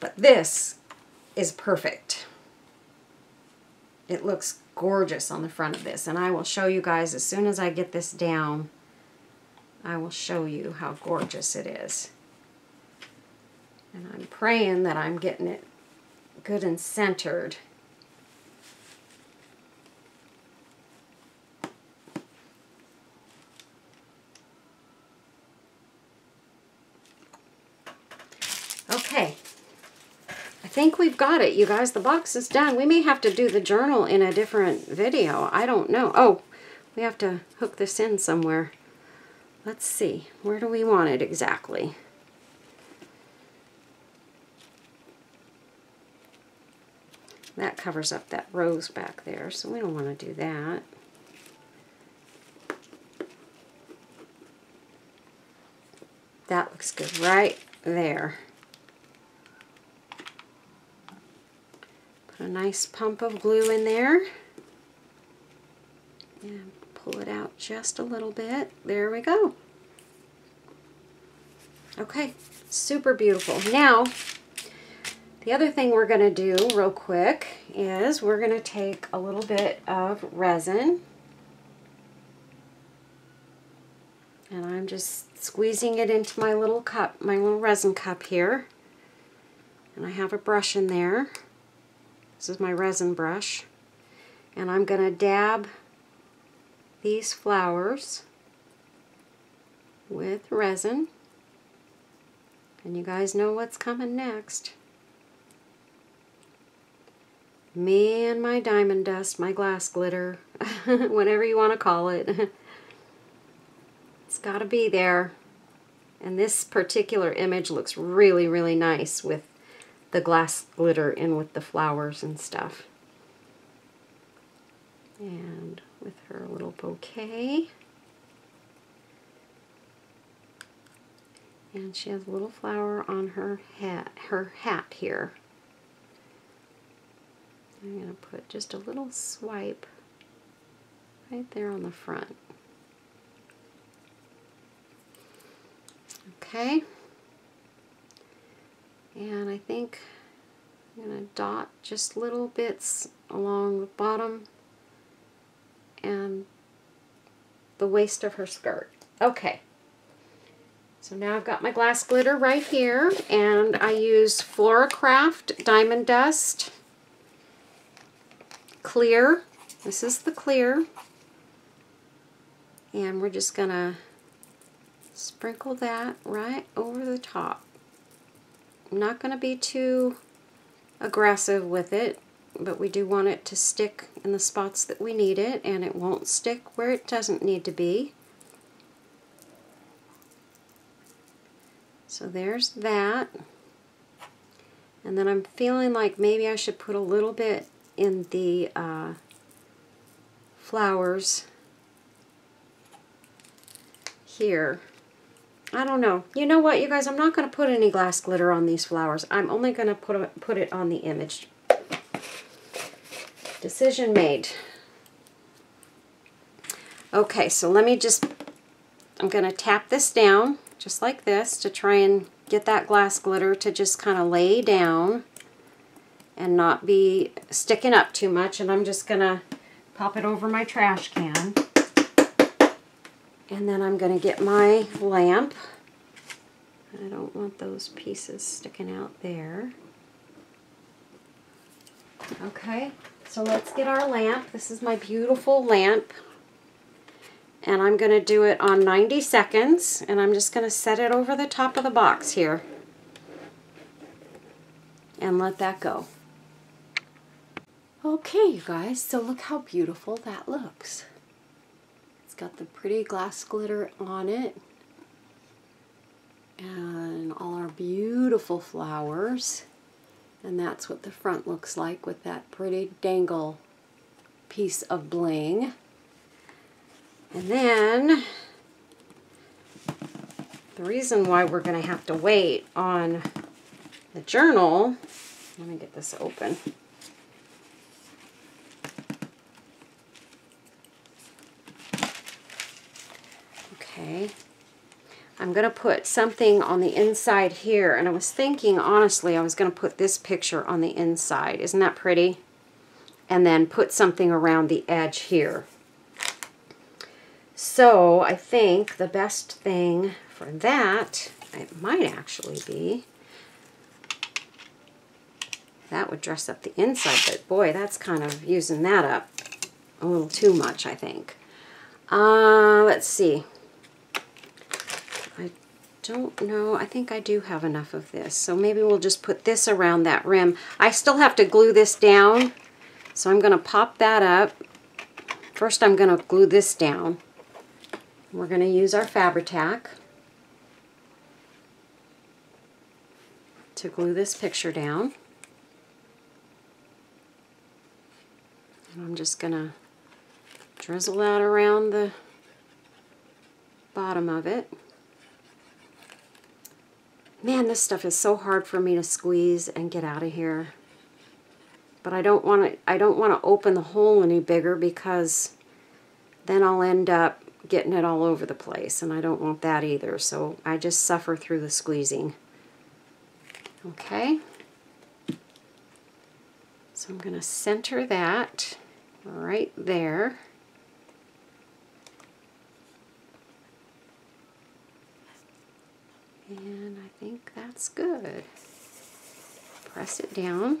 But this is perfect. It looks gorgeous on the front of this, and I will show you guys as soon as I get this down. I will show you how gorgeous it is. And I'm praying that I'm getting it good and centered. Okay. I think we've got it, you guys. The box is done. We may have to do the journal in a different video. I don't know. Oh, we have to hook this in somewhere. Let's see. Where do we want it exactly? That covers up that rose back there, so we don't want to do that. That looks good right there. A nice pump of glue in there and pull it out just a little bit. There we go. Okay, super beautiful. Now, the other thing we're going to do real quick is we're going to take a little bit of resin, and I'm just squeezing it into my little cup, my little resin cup here, and I have a brush in there. This is my resin brush, and I'm going to dab these flowers with resin, and you guys know what's coming next. Me and my diamond dust, my glass glitter, whatever you want to call it. It's got to be there, and this particular image looks really, really nice with the glass glitter in with the flowers and stuff. And with her little bouquet. And she has a little flower on her hat here. I'm going to put just a little swipe right there on the front. Okay. And I think I'm going to dot just little bits along the bottom and the waist of her skirt. Okay, so now I've got my glass glitter right here, and I use FloraCraft Diamond Dust clear. This is the clear. And we're just going to sprinkle that right over the top. I'm not going to be too aggressive with it, but we do want it to stick in the spots that we need it, and it won't stick where it doesn't need to be. So there's that. And then I'm feeling like maybe I should put a little bit in the flowers here. I don't know. You know what, you guys? I'm not going to put any glass glitter on these flowers. I'm only going to put it on the image. Decision made. Okay, so let me just, I'm going to tap this down just like this to try and get that glass glitter to just kind of lay down and not be sticking up too much. And I'm just going to pop it over my trash can. And then I'm going to get my lamp. I don't want those pieces sticking out there. Okay. So let's get our lamp. This is my beautiful lamp. And I'm going to do it on 90 seconds. And I'm just going to set it over the top of the box here. And let that go. Okay, you guys. So look how beautiful that looks. It's got the pretty glass glitter on it. And all our beautiful flowers. And that's what the front looks like with that pretty dangle piece of bling. And then the reason why we're going to have to wait on the journal, let me get this open. Okay. I'm going to put something on the inside here, and I was thinking, honestly, I was going to put this picture on the inside. Isn't that pretty? And then put something around the edge here. So I think the best thing for that, it might actually be, that would dress up the inside, but boy, that's kind of using that up a little too much, I think. Let's see. Don't know. I think I do have enough of this. So maybe we'll just put this around that rim. I still have to glue this down. So I'm going to pop that up. First I'm going to glue this down. We're going to use our Fabri-Tac to glue this picture down. And I'm just going to drizzle that around the bottom of it. Man, this stuff is so hard for me to squeeze and get out of here. But I don't want to open the hole any bigger, because then I'll end up getting it all over the place, and I don't want that either. So I just suffer through the squeezing. Okay. So I'm going to center that right there. And I think that's good. Press it down.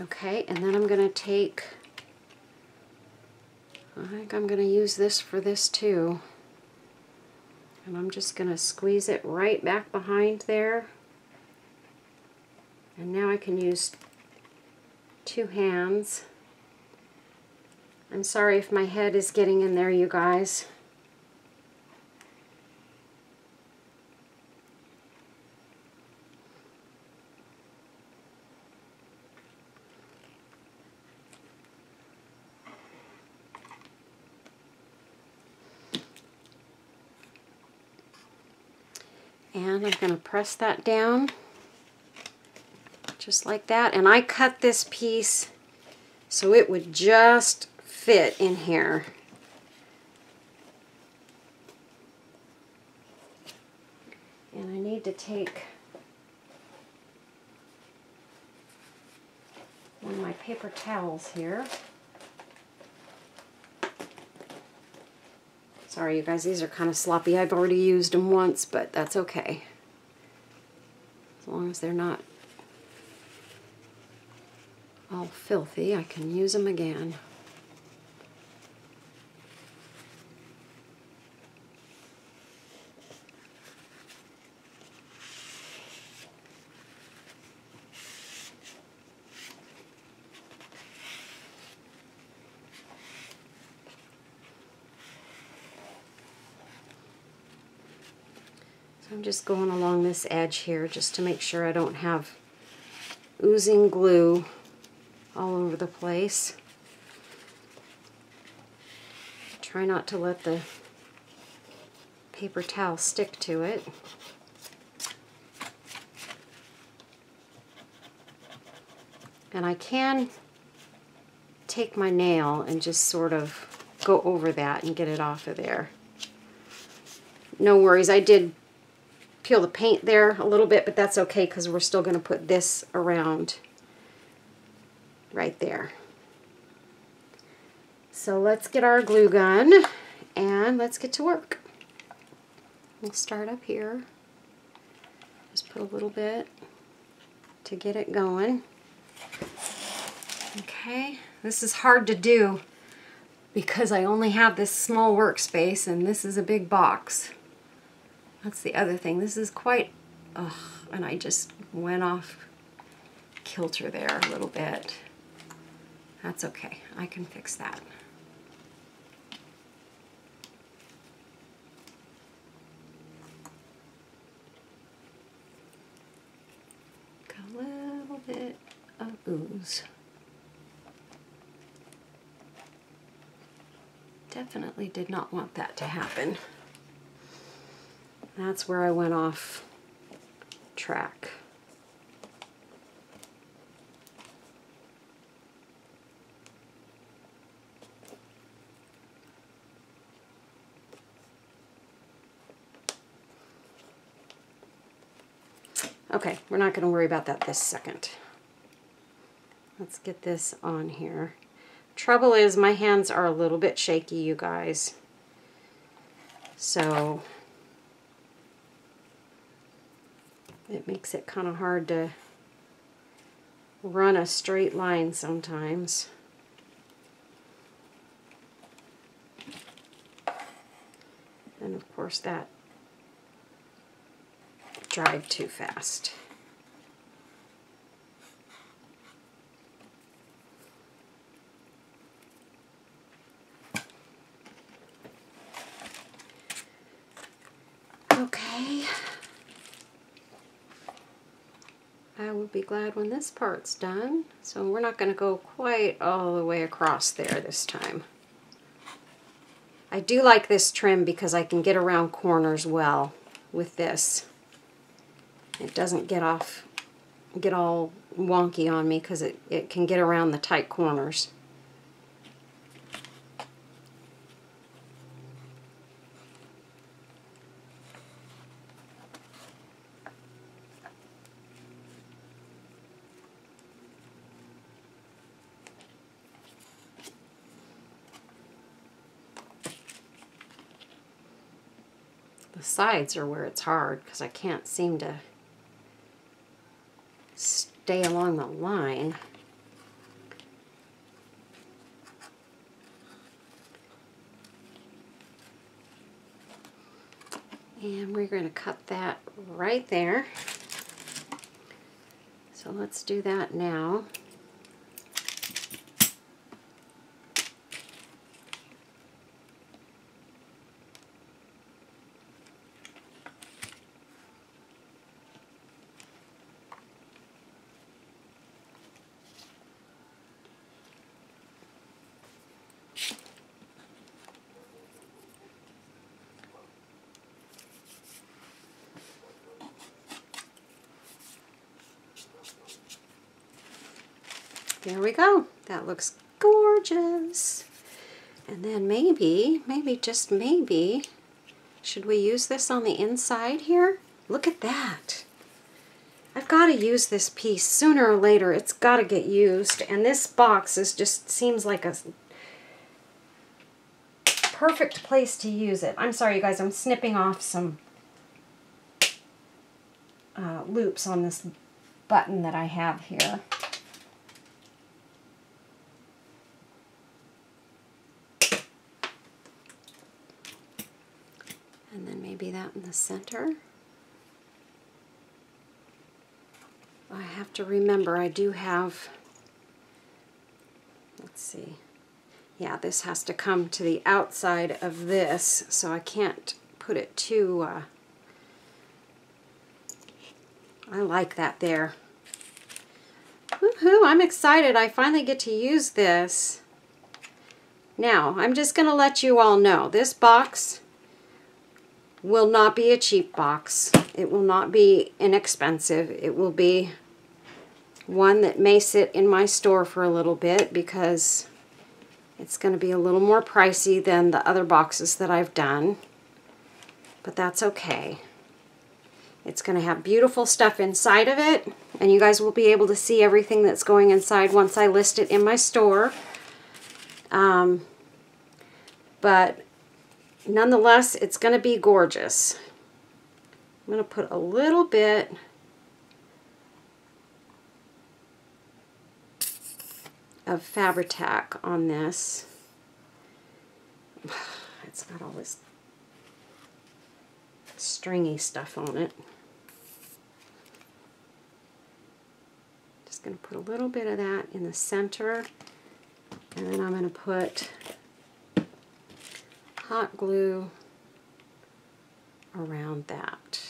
Okay, and then I'm going to take, I think I'm going to use this for this too. And I'm just going to squeeze it right back behind there. And now I can use two hands. I'm sorry if my head is getting in there, you guys. And I'm going to press that down. Just like that. And I cut this piece so it would just fit in here. And I need to take one of my paper towels here. Sorry, you guys, these are kind of sloppy. I've already used them once, but that's okay. As long as they're not all filthy, I can use them again. I'm just going along this edge here just to make sure I don't have oozing glue all over the place. Try not to let the paper towel stick to it. And I can take my nail and just sort of go over that and get it off of there. No worries, I did peel the paint there a little bit, but that's okay because we're still going to put this around right there. So let's get our glue gun and let's get to work. We'll start up here. Just put a little bit to get it going. Okay, this is hard to do because I only have this small workspace and this is a big box. That's the other thing. This is quite, and I just went off kilter there a little bit. That's okay. I can fix that. Got a little bit of ooze. Definitely did not want that to happen. That's where I went off track. Okay, we're not going to worry about that this second. Let's get this on here. Trouble is my hands are a little bit shaky, you guys. So it makes it kind of hard to run a straight line sometimes. And of course that dried too fast. Okay. I will be glad when this part's done. So we're not going to go quite all the way across there this time. I do like this trim because I can get around corners well with this. It doesn't get all wonky on me because it can get around the tight corners. Sides are where it's hard because I can't seem to stay along the line. And we're going to cut that right there. So let's do that now. There we go. That looks gorgeous. And then maybe, just maybe, should we use this on the inside here? Look at that. I've got to use this piece sooner or later. It's got to get used. And this box is just seems like a perfect place to use it. I'm sorry, you guys, I'm snipping off some loops on this button that I have here. And then maybe that in the center. I have to remember, I do have, let's see, yeah, this has to come to the outside of this, so I can't put it too, I like that there. Woohoo, I'm excited, I finally get to use this. Now, I'm just going to let you all know, this box will not be a cheap box. It will not be inexpensive. It will be one that may sit in my store for a little bit because it's going to be a little more pricey than the other boxes that I've done. But that's okay. It's going to have beautiful stuff inside of it, and you guys will be able to see everything that's going inside once I list it in my store. But nonetheless, it's going to be gorgeous. I'm going to put a little bit of Fabri-Tac on this. It's got all this stringy stuff on it. Just going to put a little bit of that in the center, and then I'm going to put hot glue around that.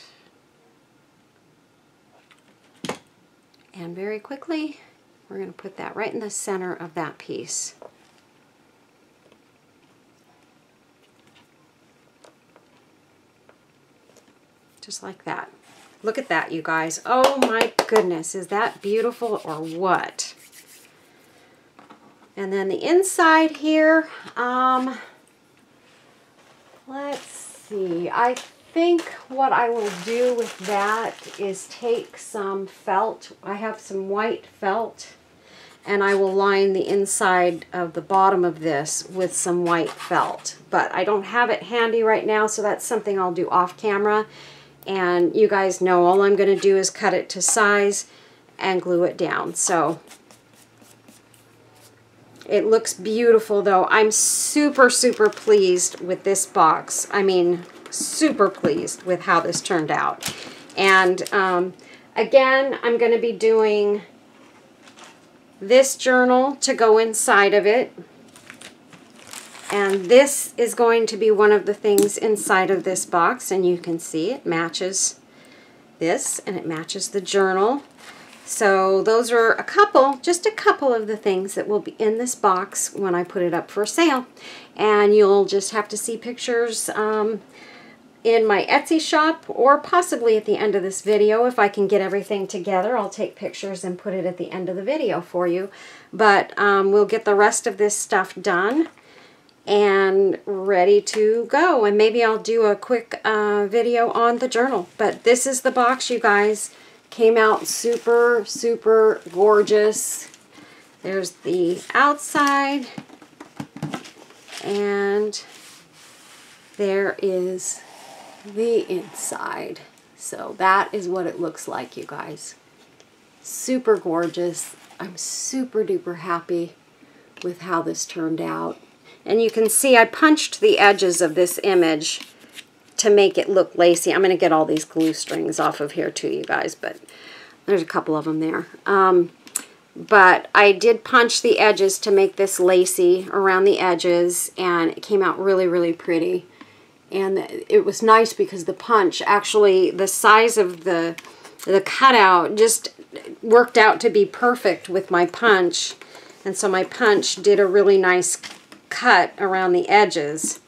And very quickly, we're going to put that right in the center of that piece. Just like that. Look at that, you guys. Oh my goodness, is that beautiful or what? And then the inside here, let's see, I think what I will do with that is take some felt. I have some white felt, and I will line the inside of the bottom of this with some white felt. But I don't have it handy right now, so that's something I'll do off camera. And you guys know all I'm going to do is cut it to size and glue it down. So it looks beautiful though. I'm super, super pleased with this box. I mean, super pleased with how this turned out. And again, I'm going to be doing this journal to go inside of it. And this is going to be one of the things inside of this box. And you can see it matches this and it matches the journal. So those are a couple, just a couple of the things that will be in this box when I put it up for sale. And you'll just have to see pictures in my Etsy shop, or possibly at the end of this video. If I can get everything together, I'll take pictures and put it at the end of the video for you. But we'll get the rest of this stuff done and ready to go. And maybe I'll do a quick video on the journal. But this is the box, you guys. Came out super, super gorgeous. There's the outside, and there is the inside. So that is what it looks like, you guys. Super gorgeous. I'm super duper happy with how this turned out. And you can see I punched the edges of this image to make it look lacy. I'm going to get all these glue strings off of here too, you guys, but there's a couple of them there. But I did punch the edges to make this lacy around the edges, and it came out really, really pretty. And it was nice because the punch, actually the size of the cutout just worked out to be perfect with my punch. And so my punch did a really nice cut around the edges.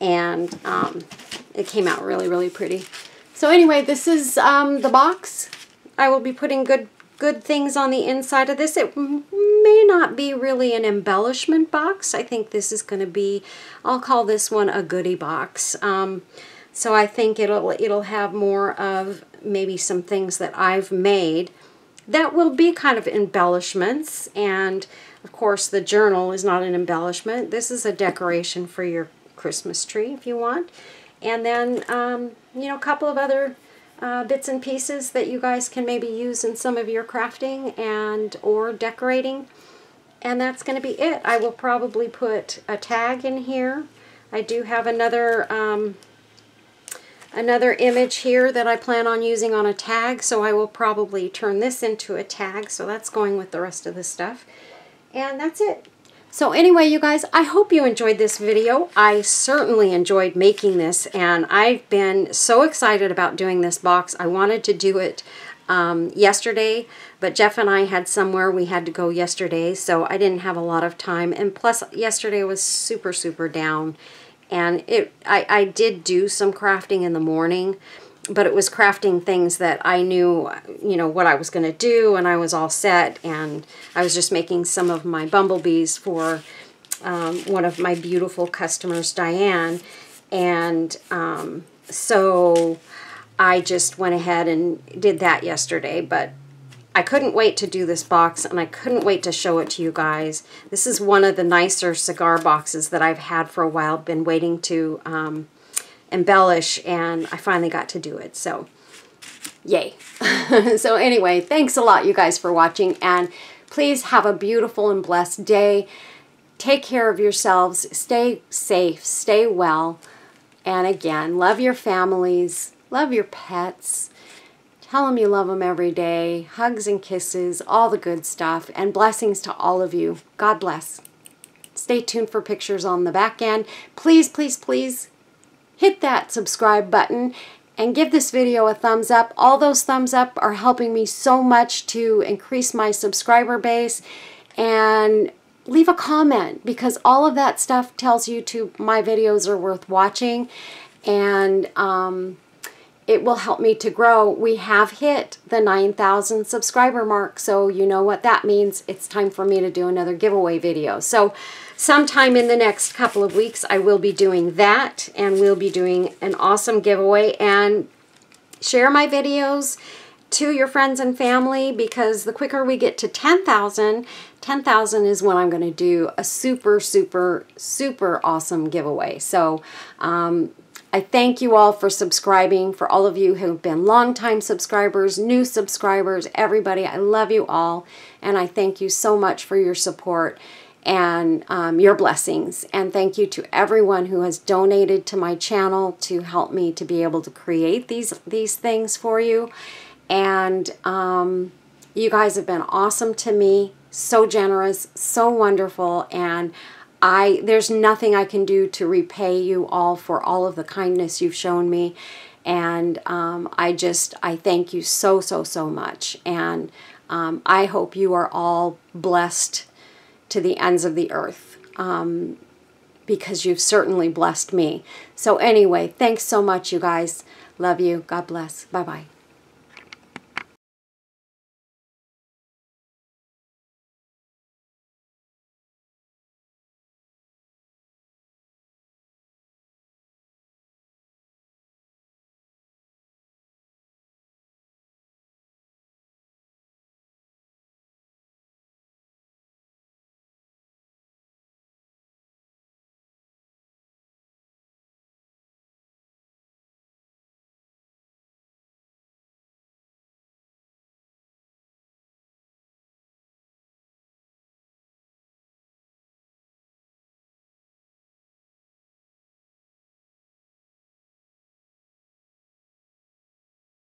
And it came out really, really pretty. So anyway, this is the box. I will be putting good things on the inside of this. It may not be really an embellishment box. I think this is going to be, I'll call this one a goodie box. So I think it'll have more of maybe some things that I've made that will be kind of embellishments. And of course, the journal is not an embellishment. This is a decoration for your Christmas tree if you want. And then, you know, a couple of other bits and pieces that you guys can maybe use in some of your crafting and or decorating. And that's going to be it. I will probably put a tag in here. I do have another another image here that I plan on using on a tag, so I will probably turn this into a tag. So that's going with the rest of the stuff. And that's it. So anyway, you guys, I hope you enjoyed this video. I certainly enjoyed making this, and I've been so excited about doing this box. I wanted to do it yesterday, but Jeff and I had somewhere we had to go yesterday, so I didn't have a lot of time. And plus, yesterday was super, super down. And I did do some crafting in the morning, but it was crafting things that I knew, you know, what I was going to do, and I was all set, and I was just making some of my bumblebees for one of my beautiful customers, Diane, and so I just went ahead and did that yesterday, but I couldn't wait to do this box, and I couldn't wait to show it to you guys. This is one of the nicer cigar boxes that I've had for a while, been waiting to embellish, and I finally got to do it, so yay. So anyway, thanks a lot, you guys, for watching, and please have a beautiful and blessed day. Take care of yourselves, stay safe, stay well, and again, love your families, love your pets, tell them you love them every day, hugs and kisses, all the good stuff, and blessings to all of you. God bless. Stay tuned for pictures on the back end. Please, please, please hit that subscribe button and give this video a thumbs up. All those thumbs up are helping me so much to increase my subscriber base. And leave a comment, because all of that stuff tells YouTube my videos are worth watching, and it will help me to grow. We have hit the 9,000 subscriber mark, so you know what that means. It's time for me to do another giveaway video. So sometime in the next couple of weeks, I will be doing that, and we'll be doing an awesome giveaway. And share my videos to your friends and family, because the quicker we get to 10,000 is when I'm going to do a super, super, super awesome giveaway. So I thank you all for subscribing, for all of you who have been longtime subscribers, new subscribers, everybody. I love you all, and I thank you so much for your support and your blessings. And thank you to everyone who has donated to my channel to help me to be able to create these things for you. And you guys have been awesome to me, so generous, so wonderful, and there's nothing I can do to repay you all for all of the kindness you've shown me. And I thank you so, so, so much. And I hope you are all blessed to the ends of the earth, because you've certainly blessed me. So anyway, thanks so much, you guys. Love you. God bless. Bye-bye.